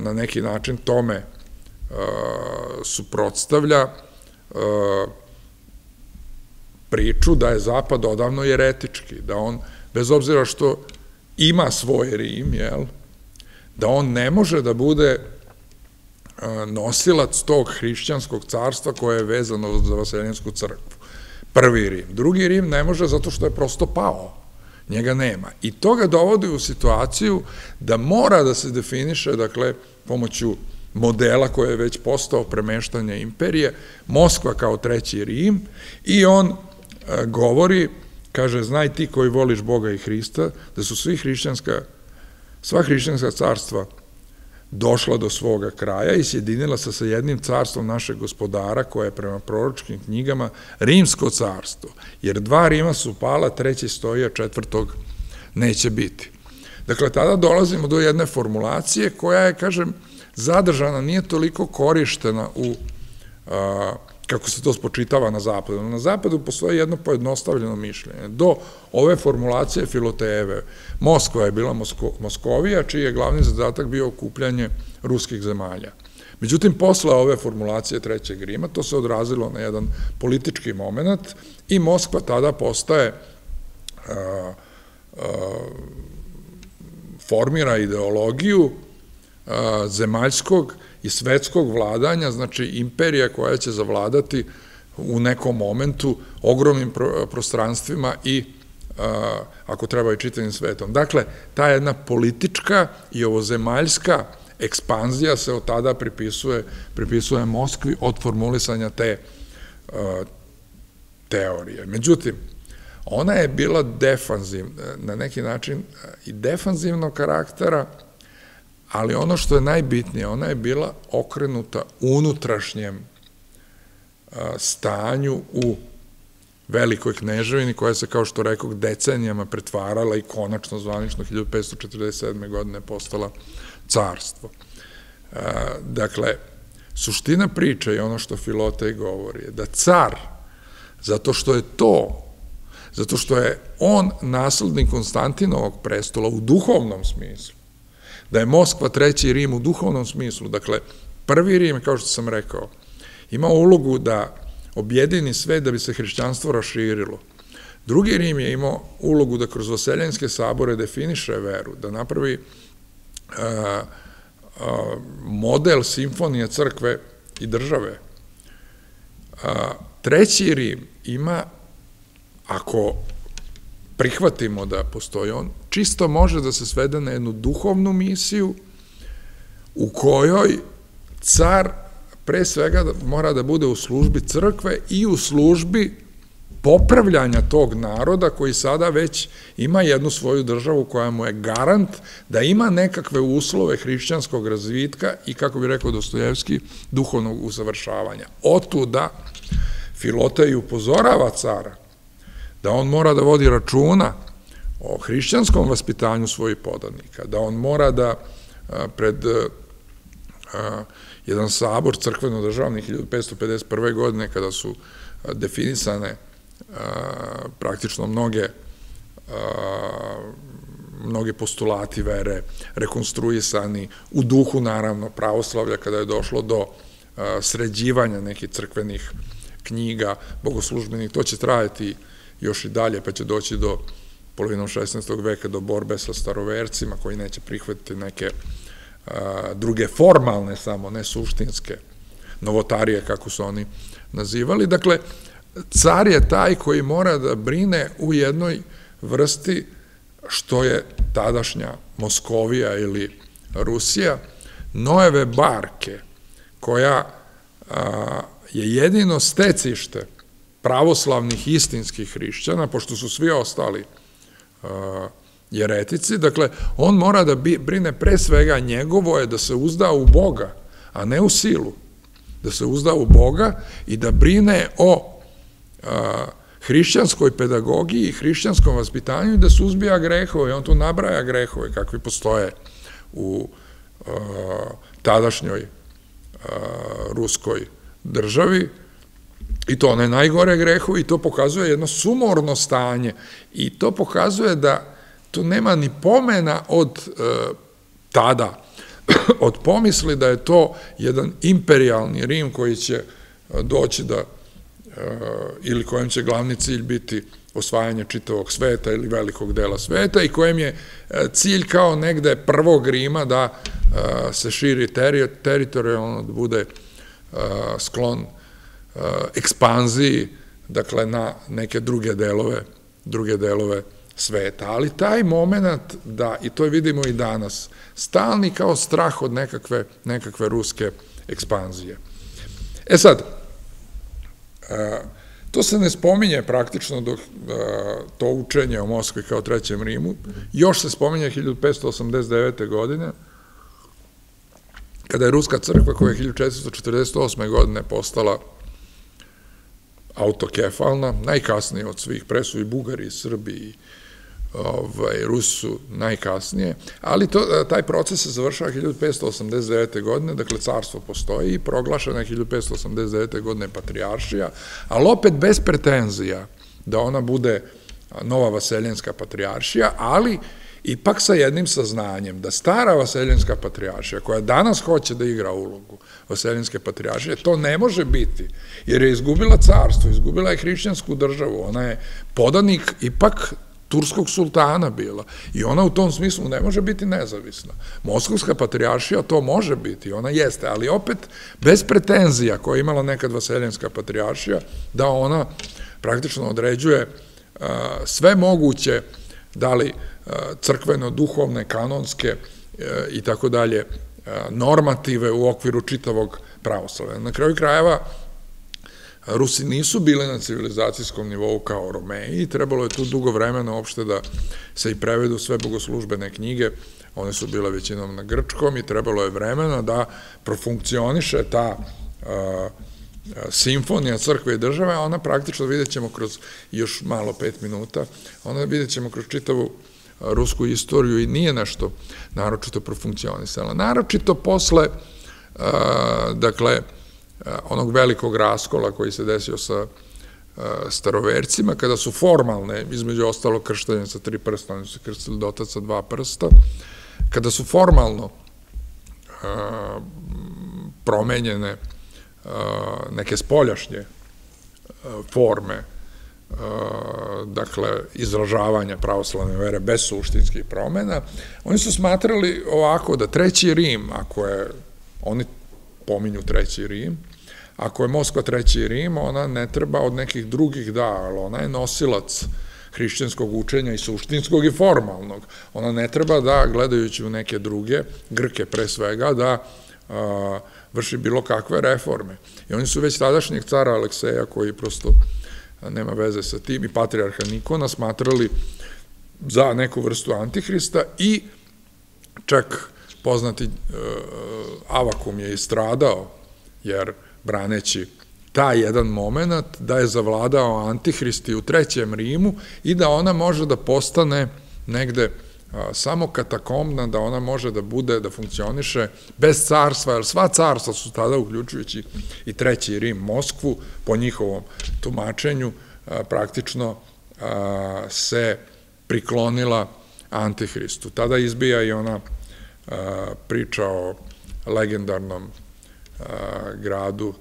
na neki način tome suprotstavlja priču da je Zapad odavno jeretički, da on, bez obzira što ima svoj Rim, da on ne može da bude nosilac tog hrišćanskog carstva koje je vezano za vaseljensku crkvu. Prvi Rim. Drugi Rim ne može zato što je prosto pao. Njega nema. I to ga dovodi u situaciju da mora da se definiše, dakle, pomoću modela koji je već postao premeštanje imperije, Moskva kao treći Rim, i on govori, kaže, znaj ti koji voliš Boga i Hrista, da su sva hrišćanska carstva došla do svoga kraja i sjedinila se sa jednim carstvom našeg gospodara, koje je prema proročkim knjigama Rimsko carstvo, jer dva Rima su pala, treći stoji, a četvrtog neće biti. Dakle, tada dolazimo do jedne formulacije koja je, kažem, zadržana, nije toliko korištena u, kako se to spočitava na Zapadu. Na Zapadu postoji jedno pojednostavljeno mišljenje. Do ove formulacije Filotejeve, Moskva je bila Moskovija, čiji je glavni zadatak bio okupljanje ruskih zemalja. Međutim, posle ove formulacije Trećeg Rima, to se odrazilo na jedan politički moment i Moskva tada postaje, formira ideologiju zemaljskog i svetskog vladanja, znači imperija koja će zavladati u nekom momentu ogromnim prostranstvima i, ako treba, i čitavim svetom. Dakle, ta jedna politička i ovozemaljska ekspanzija se od tada pripisuje Moskvi od formulisanja te teorije. Međutim, ona je bila defanzivna, na neki način i defanzivnog karaktera, ali ono što je najbitnije, ona je bila okrenuta unutrašnjem stanju u Velikoj Kneževini, koja se, kao što rekao, decenijama pretvarala i konačno zvanično 1547. godine postala carstvo. Dakle, suština priče je ono što Filotej govori, da car, zato što je on naslednik Konstantinovog prestola u duhovnom smislu, da je Moskva Treći Rim u duhovnom smislu, dakle, prvi Rim, kao što sam rekao, imao ulogu da objedini sve da bi se hrišćanstvo raširilo. Drugi Rim je imao ulogu da kroz vaseljenske sabore definiše veru, da napravi model simfonije crkve i države. Treći Rim ima, ako prihvatimo da postoji on, čisto može da se svede na jednu duhovnu misiju u kojoj car pre svega mora da bude u službi crkve i u službi popravljanja tog naroda koji sada već ima jednu svoju državu koja mu je garant da ima nekakve uslove hrišćanskog razvitka i, kako bi rekao Dostojevski, duhovnog usavršavanja. Otuda Filotej upozorava cara da on mora da vodi računa o hrišćanskom vaspitanju svojih podanika, da on mora da pred jedan sabor crkveno-državnih 1551. godine, kada su definisane praktično mnoge postulati vere, rekonstruisani u duhu, naravno, pravoslavlja, kada je došlo do sređivanja nekih crkvenih knjiga, bogoslužbenih. To će trajati još i dalje, pa će doći do polovinom 16. veka do borbe sa starovercima, koji neće prihvatiti neke druge formalne, samo ne suštinske novotarije, kako su oni nazivali. Dakle, car je taj koji mora da brine u jednoj vrsti što je tadašnja Moskovija ili Rusija, Nojeve barke, koja je jedino stecište pravoslavnih istinskih hrišćana, pošto su svi ostali jeretici. Dakle, on mora da brine, pre svega njegovo je da se uzda u Boga, a ne u silu, da se uzda u Boga i da brine o hrišćanskoj pedagogiji i hrišćanskom vaspitanju i da suzbija grehove. On tu nabraja grehove kakvi postoje u tadašnjoj ruskoj državi, i to one najgore grehove, i to pokazuje jedno sumorno stanje, i to pokazuje da tu nema ni pomena od tada, od pomisli da je to jedan imperijalni Rim koji će doći da, ili kojem će glavni cilj biti osvajanje čitavog sveta ili velikog dela sveta, i kojem je cilj kao negde prvog Rima da se širi teritorijalno, da bude sklon ekspanziji, dakle, na neke druge delove sveta. Ali taj moment, da, i to vidimo i danas, stalni kao strah od nekakve ruske ekspanzije. E sad, to se ne spominje praktično dok to učenje o Moskvi kao Trećem Rimu. Još se spominje 1589. godine, kada je Ruska crkva, koja je 1448. godine postala autokefalna, najkasnije od svih, pre su i Bugari, i Srbi, i Rusi su najkasnije, ali taj proces se završava 1589. godine, dakle, carstvo postoji i proglašena je 1589. godine patrijaršija, ali opet bez pretenzija da ona bude nova vaseljenska patrijaršija, ali ipak sa jednim saznanjem da stara vaseljenska patrijaršija, koja danas hoće da igra ulogu vaseljenske patrijaršije, to ne može biti, jer je izgubila carstvo, izgubila je hrišćansku državu, ona je podanik ipak turskog sultana bila, i ona u tom smislu ne može biti nezavisna. Moskovska patrijaršija to može biti, ona jeste, ali opet bez pretenzija koja je imala nekad vaseljenska patrijaršija, da ona praktično određuje sve moguće, da li crkveno-duhovne, kanonske i tako dalje, normative u okviru čitavog pravoslavlja. Na kraju krajeva, Rusi nisu bili na civilizacijskom nivou kao Romeji, trebalo je tu dugo vremena uopšte da se i prevedu sve bogoslužbene knjige, one su bile većinom na grčkom, i trebalo je vremena da profunkcioniše ta simfonija crkve i države. Ona praktično, vidjet ćemo kroz još malo 5 minuta, ona vidjet ćemo kroz čitavu rusku istoriju i nije nešto naročito profunkcionisala. Naročito posle, dakle, onog velikog raskola koji se desio sa starovercima, kada su formalne, između ostalo krštenje sa 3 prsta, oni su krstili do otaca 2 prsta, Kada su formalno promenjene neke spoljašnje forme, dakle, izražavanja pravoslavne vere bez suštinskih promena, oni su smatrali ovako da Treći Rim, ako je, oni pominju Treći Rim, ako je Moskva Treći Rim, ona ne treba od nekih drugih da, ali ona je nosilac hrišćanskog učenja i suštinskog i formalnog. Ona ne treba da, gledajući u neke druge, Grke pre svega, da vrši bilo kakve reforme. I oni su već tadašnjeg cara Alekseja, koji prosto nema veze sa tim, i patrijarha Nikona smatrali za neku vrstu antihrista, i čak poznati Avakum je istradao, jer braneći taj jedan moment da je zavladao antihristi u Trećem Rimu i da ona može da postane negde samo katakomna, da ona može da bude, da funkcioniše bez carstva, jer sva carstva su tada, uključujući i Treći Rim, Moskvu, po njihovom tumačenju, praktično se priklonila antihristu. Tada izbija i ona priča o legendarnom gradu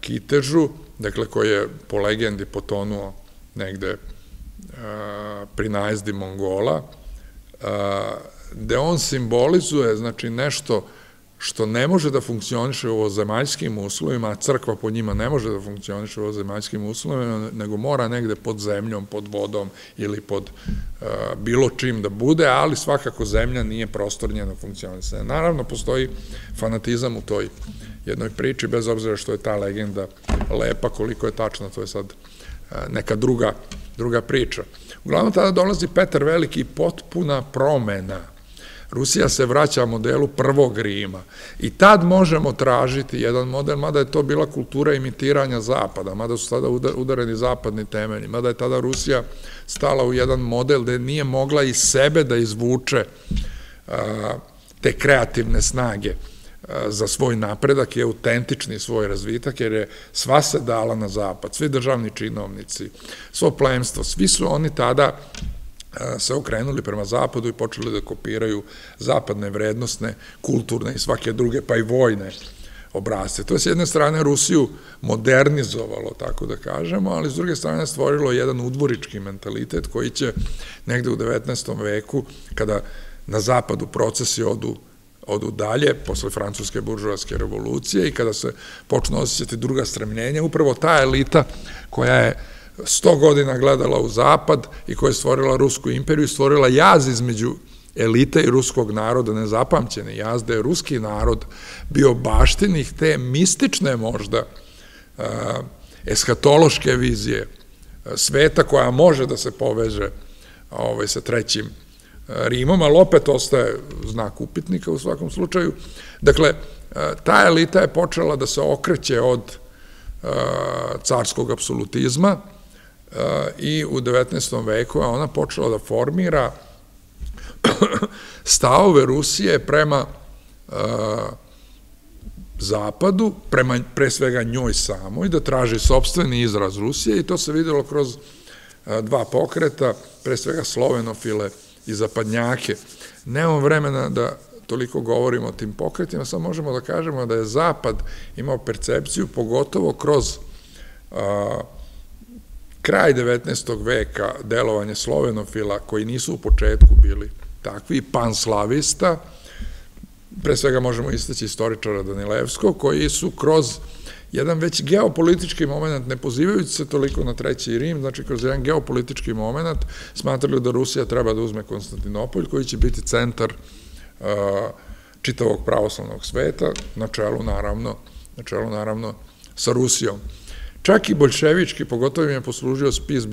Kitežu, dakle, koji je po legendi potonuo negde pri najezdi Mongola, gde on simbolizuje, znači, nešto što ne može da funkcioniše u ovozemaljskim uslovima, a crkva po njima ne može da funkcioniše u ovozemaljskim uslovima, nego mora negde pod zemljom, pod vodom ili pod bilo čim da bude, ali svakako zemlja nije prostor njeno funkcionisanje. Naravno, postoji fanatizam u toj jednoj priči, bez obzira što je ta legenda lepa, koliko je tačna, to je sad neka druga priča. Uglavnom, tada dolazi Petar Veliki, potpuna promena. Rusija se vraća modelu Prvog Rima i tad možemo tražiti jedan model, mada je to bila kultura imitiranja Zapada, mada su tada udareni zapadni temelji, mada je tada Rusija stala u jedan model gde nije mogla iz sebe da izvuče te kreativne snage za svoj napredak i autentični svoj razvitak, jer je sva se dala na zapad, svi državni činovnici, svo plemstvo, svi su oni tada se okrenuli prema zapadu i počeli da kopiraju zapadne vrednosne, kulturne i svake druge, pa i vojne obrazce. To je s jedne strane Rusiju modernizovalo, tako da kažemo, ali s druge strane stvorilo jedan udvorički mentalitet koji će negde u 19. veku, kada na zapadu procesi odu dalje, posle Francuske buržovaske revolucije, i kada se počnu osjećati druga stremljenja, upravo ta elita koja je 100 godina gledala u zapad i koja je stvorila Rusku imperiju i stvorila jaz između elite i ruskog naroda, nezapamćene jaz, da je ruski narod bio baštinih te mistične, možda eskatološke vizije sveta koja može da se poveže sa Trećim Rimom, ali opet ostaje znak upitnika u svakom slučaju. Dakle, ta elita je počela da se okreće od carskog apsolutizma i u 19. veku je ona počela da formira stavove Rusije prema zapadu, prema pre svega njoj samoj, da traži sopstveni izraz Rusije, i to se vidjelo kroz dva pokreta, pre svega slovenofile i zapadnjake. Nemamo vremena da toliko govorimo o tim pokretima, samo možemo da kažemo da je zapad imao percepciju, pogotovo kroz kraj 19. veka, delovanje slovenofila, koji nisu u početku bili takvi, panslavista, pre svega možemo istaći istoričara Danilevskog, koji su kroz jedan već geopolitički moment, ne pozivajući se toliko na Treći Rim, znači kroz jedan geopolitički moment, smatrali da Rusija treba da uzme Konstantinopolj, koji će biti centar čitavog pravoslavnog sveta, na čelu naravno sa Rusijom. Čak i bolševički, pogotovo im je poslužio spis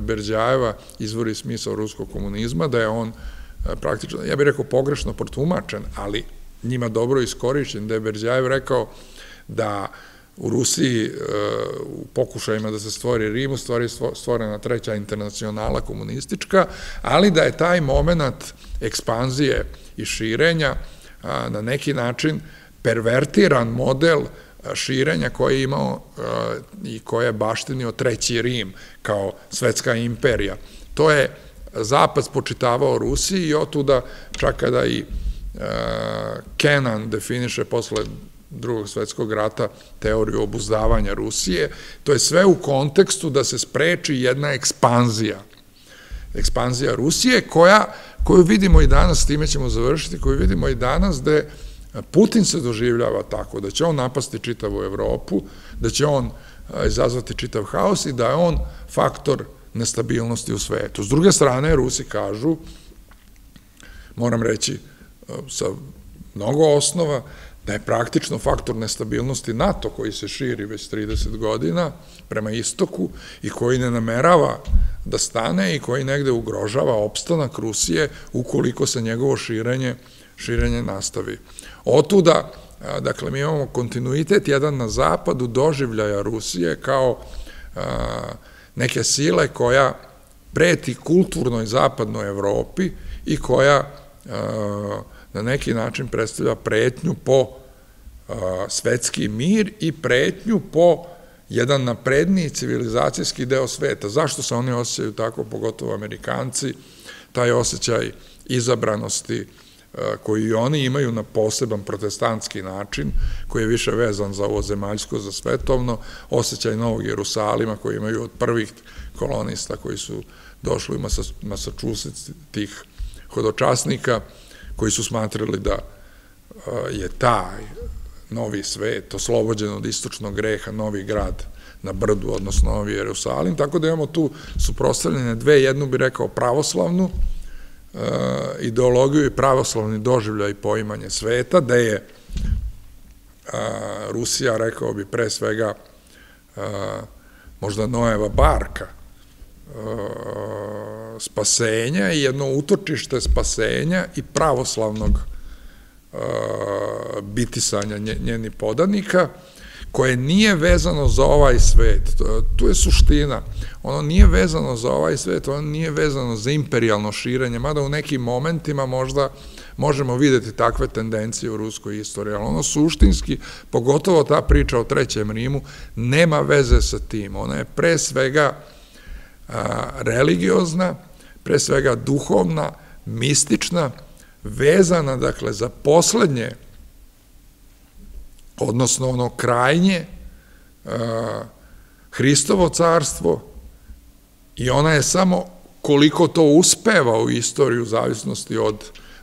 Berdjajeva, Izvori i smisao ruskog komunizma, da je on praktično, ja bih rekao, pogrešno protumačen, ali njima dobro iskorišćen, da je Berdjajev rekao da u Rusiji u pokušajima da se stvori Rim, stvorena Treća internacionala komunistička, ali da je taj moment ekspanzije i širenja na neki način pervertiran model širenja koje je imao i koje je baštinio Treći Rim kao svetska imperija. To je Zapad spočitavao Rusiji i otuda čak kada i Kenan definiše posle Drugog svetskog rata teoriju obuzdavanja Rusije. To je sve u kontekstu da se spreči jedna ekspanzija Rusije koju vidimo i danas, s time ćemo završiti, koju vidimo i danas da Putin se doživljava tako, da će on napasti čitavu Evropu, da će on izazvati čitav haos i da je on faktor nestabilnosti u svetu. S druge strane, Rusi kažu, moram reći sa mnogo osnova, da je praktično faktor nestabilnosti NATO koji se širi već 30 godina prema istoku i koji ne namerava da stane i koji negde ugrožava opstanak Rusije ukoliko se njegovo širenje nastavi. Otuda, dakle, mi imamo kontinuitet jedan na zapadu doživljaja Rusije kao neke sile koja preti kulturnoj zapadnoj Evropi i koja na neki način predstavlja pretnju po svetski mir i pretnju po jedan napredniji civilizacijski deo sveta. Zašto se oni osjećaju tako, pogotovo Amerikanci, taj osjećaj izabranosti koji oni imaju na poseban protestantski način, koji je više vezan za ovo zemaljsko, za svetovno, osjećaj Novog Jerusalima koji imaju od prvih kolonista koji su došli u Masačusets, tih hodočasnika, koji su smatrali da je taj novi svet oslobođen od istočnog greha, novi grad na brdu, odnosno Novi Jerusalim, tako da imamo tu suprotstavljene dve, jednu bi rekao pravoslavnu ideologiju i pravoslavni doživljaj i poimanje sveta, da je Rusija, rekao bi, pre svega možda Noeva barka spasenja i jedno utočište spasenja i pravoslavnog bitisanja njenih podanika, koje nije vezano za ovaj svet. Tu je suština. Ono nije vezano za ovaj svet, ono nije vezano za imperijalno širenje, mada u nekim momentima možda možemo videti takve tendencije u ruskoj istoriji, ali ono suštinski, pogotovo ta priča o Trećem Rimu, nema veze sa tim. Ona je pre svega religiozna, pre svega duhovna, mistična, vezana, dakle, za poslednje, odnosno ono krajnje, Hristovo carstvo, i ona je samo koliko to uspeva u istoriju, u zavisnosti od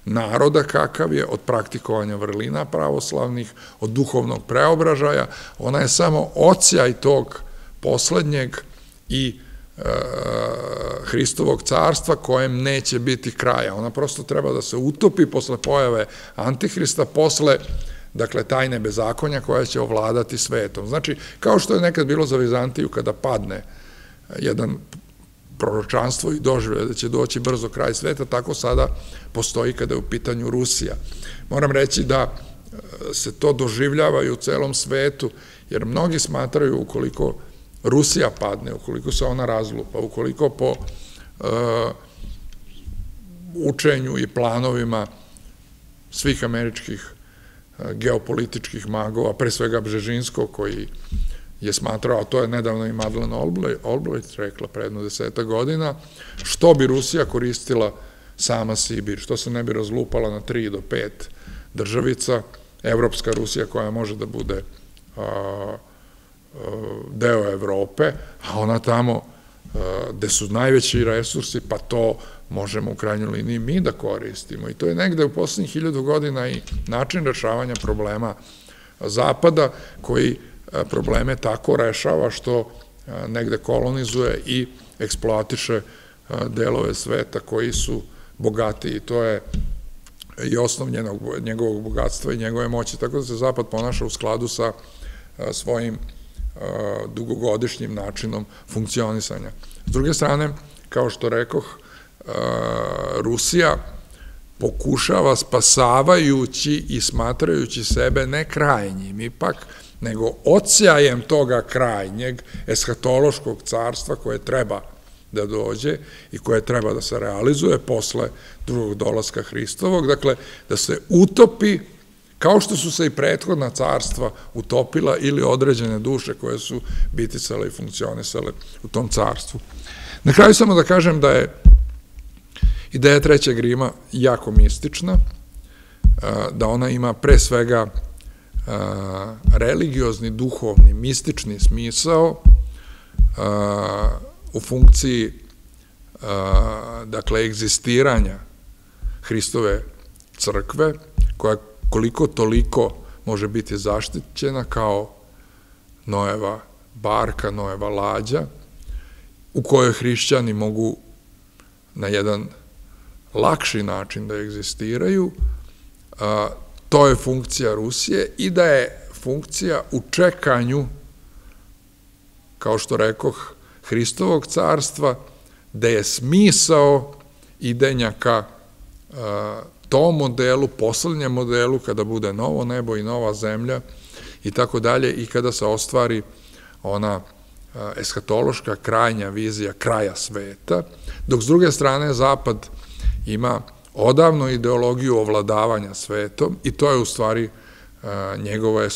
naroda kakav je, od praktikovanja vrlina pravoslavnih, od duhovnog preobražaja, ona je samo odsjaj tog poslednjeg i Hristovog carstva kojem neće biti kraja. Ona prosto treba da se utopi posle pojave Antihrista, posle, dakle, tajne bezakonja koja će ovladati svetom. Znači, kao što je nekad bilo za Vizantiju kada padne jedan proročanstvo i doživlja da će doći brzo kraj sveta, tako sada postoji kada je u pitanju Rusija. Moram reći da se to doživljava i u celom svetu, jer mnogi smatraju ukoliko Rusija padne, ukoliko se ona razlupa, ukoliko po učenju i planovima svih američkih geopolitičkih magova, pre svega Bžežinskog, koji je smatrao, a to je nedavno i Madeleine Albright rekla pre jedno 10 godina, što bi Rusija koristila sama Sibir, što se ne bi razlupala na 3 do 5 državica, evropska Rusija koja može da bude deo Evrope, a ona tamo gde su najveći resursi, pa to možemo u krajnjoj liniji mi da koristimo. I to je negde u poslednjih 1000 godina i način rešavanja problema Zapada, koji probleme tako rešava što negde kolonizuje i eksploatiše delove sveta koji su bogatiji. To je i osnov njegovog bogatstva i njegove moći. Tako da se Zapad ponaša u skladu sa svojim dugogodišnjim načinom funkcionisanja. S druge strane, kao što rekoh, Rusija pokušava, spasavajući i smatrajući sebe ne krajnjim ipak, nego odsjajem toga krajnjeg eshatološkog carstva koje treba da dođe i koje treba da se realizuje posle drugog dolaska Hristovog, dakle, da se utopi, kao što su se i prethodna carstva utopila ili određene duše koje su bitisale i funkcionisale u tom carstvu. Na kraju samo da kažem da je Ideja Trećeg Rima jako mistična, da ona ima pre svega religiozni, duhovni, mistični smisao u funkciji, dakle, egzistiranja Hristove crkve, koja koliko toliko može biti zaštićena kao Noeva barka, Noeva lađa, u kojoj hrišćani mogu na jedan lakši način da egzistiraju. To je funkcija Rusije i da je funkcija u čekanju, kao što rekoh, Hristovog carstva, da je smisao idenja ka tom modelu, poslednjem modelu, kada bude novo nebo i nova zemlja i tako dalje, i kada se ostvari ona eskatološka krajnja vizija kraja sveta, dok s druge strane Zapad ima odavno ideologiju ovladavanja svetom i to je u stvari njegova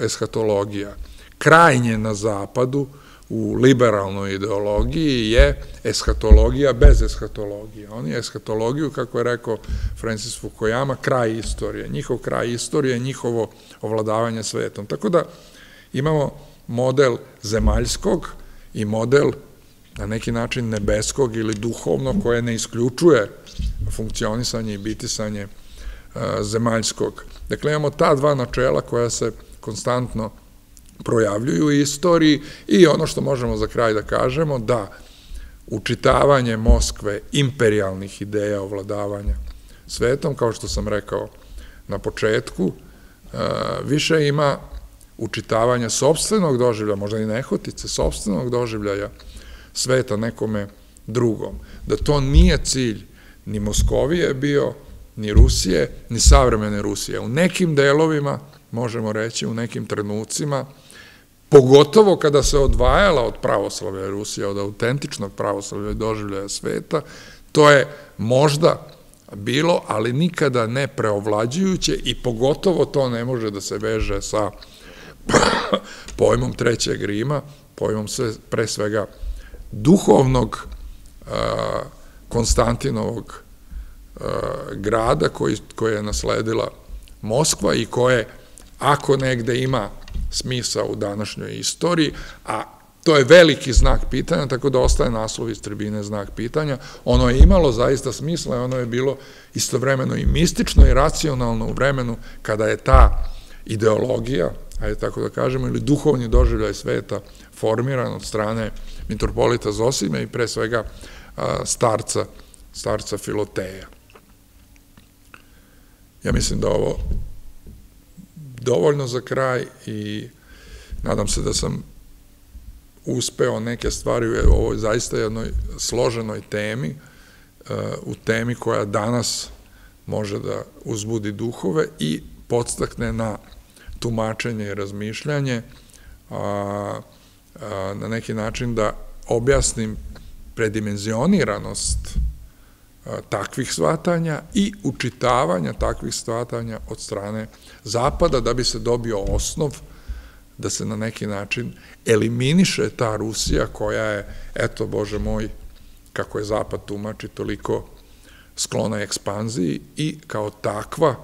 eskatologija. Krajnje na Zapadu u liberalnoj ideologiji je eskatologija bez eskatologije. Oni eskatologiju, kako je rekao Francis Fukuyama, kraj istorije. Njihov kraj istorije je njihovo ovladavanje svetom. Tako da imamo model zemaljskog i model na neki način nebeskog ili duhovno, koje ne isključuje funkcionisanje i bitisanje zemaljskog. Dakle, imamo ta dva načela koja se konstantno projavljuju u istoriji i ono što možemo za kraj da kažemo, da učitavanje Moskve imperijalnih ideja ovladavanja svetom, kao što sam rekao na početku, više ima učitavanja sobstvenog doživlja, možda i nehotice, sobstvenog doživljaja sveta nekome drugom. Da to nije cilj ni Moskovije bio, ni Rusije, ni savremene Rusije. U nekim delovima, možemo reći, u nekim trenucima, pogotovo kada se odvajala od pravoslavlja Rusije, od autentičnog pravoslavlja i doživljaja sveta, to je možda bilo, ali nikada ne preovlađujuće i pogotovo to ne može da se veže sa pojmom Trećeg Rima, pojmom pre svega duhovnog Konstantinovog grada koje je nasledila Moskva i koje, ako negde ima smisao u današnjoj istoriji, a to je veliki znak pitanja, tako da ostaje naslov iz tribine znak pitanja, ono je imalo zaista smisla i ono je bilo istovremeno i mistično i racionalno u vremenu kada je ta ideologija, ajde tako da kažemo, ili duhovni doživljaj sveta formiran od strane mitropolita Zosime i pre svega starca Filoteja. Ja mislim da ovo dovoljno za kraj i nadam se da sam uspeo neke stvari u ovoj zaista jednoj složenoj temi, u temi koja danas može da uzbudi duhove i podstakne na tumačenje i razmišljanje, na neki način da objasnim predimenzioniranost takvih shvatanja i učitavanja takvih shvatanja od strane Zapada, da bi se dobio osnov da se na neki način eliminiše ta Rusija koja je, eto Bože moj, kako je Zapad tumači, toliko sklona ekspanziji i kao takva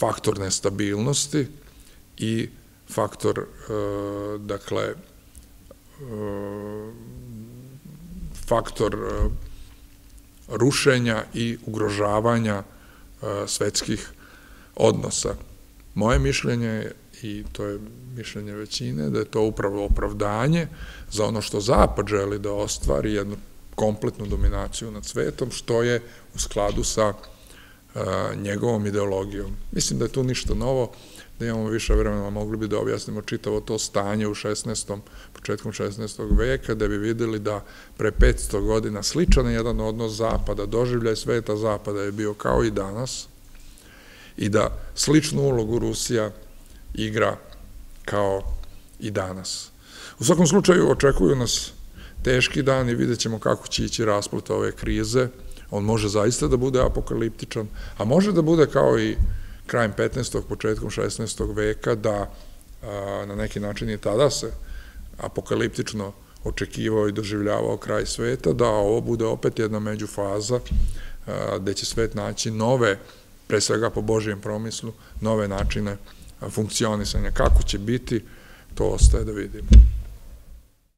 faktor nestabilnosti i faktor, dakle, faktor rušenja i ugrožavanja svetskih odnosa. Moje mišljenje, i to je mišljenje većine, da je to upravo opravdanje za ono što Zapad želi da ostvari, jednu kompletnu dominaciju nad svetom, što je u skladu sa njegovom ideologijom. Mislim da je tu ništa novo, da imamo više vremena, mogli bi da objasnimo čitavo to stanje u početkom 16. veka, da bi videli da pre 500 godina sličan je jedan odnos Zapada, doživljaj sveta Zapada je bio kao i danas, i da sličnu ulogu Rusija igra kao i danas. U svakom slučaju očekuju nas teški dan i vidjet ćemo kako će ići rasplet ove krize. On može zaista da bude apokaliptičan, a može da bude kao i krajem 15. početkom 16. veka, da na neki način i tada se apokaliptično očekivao i doživljavao kraj sveta, da ovo bude opet jedna međufaza gde će svet naći nove, pre svega po Božijem promislu, nove načine funkcionisanja. Kako će biti, to ostaje da vidimo.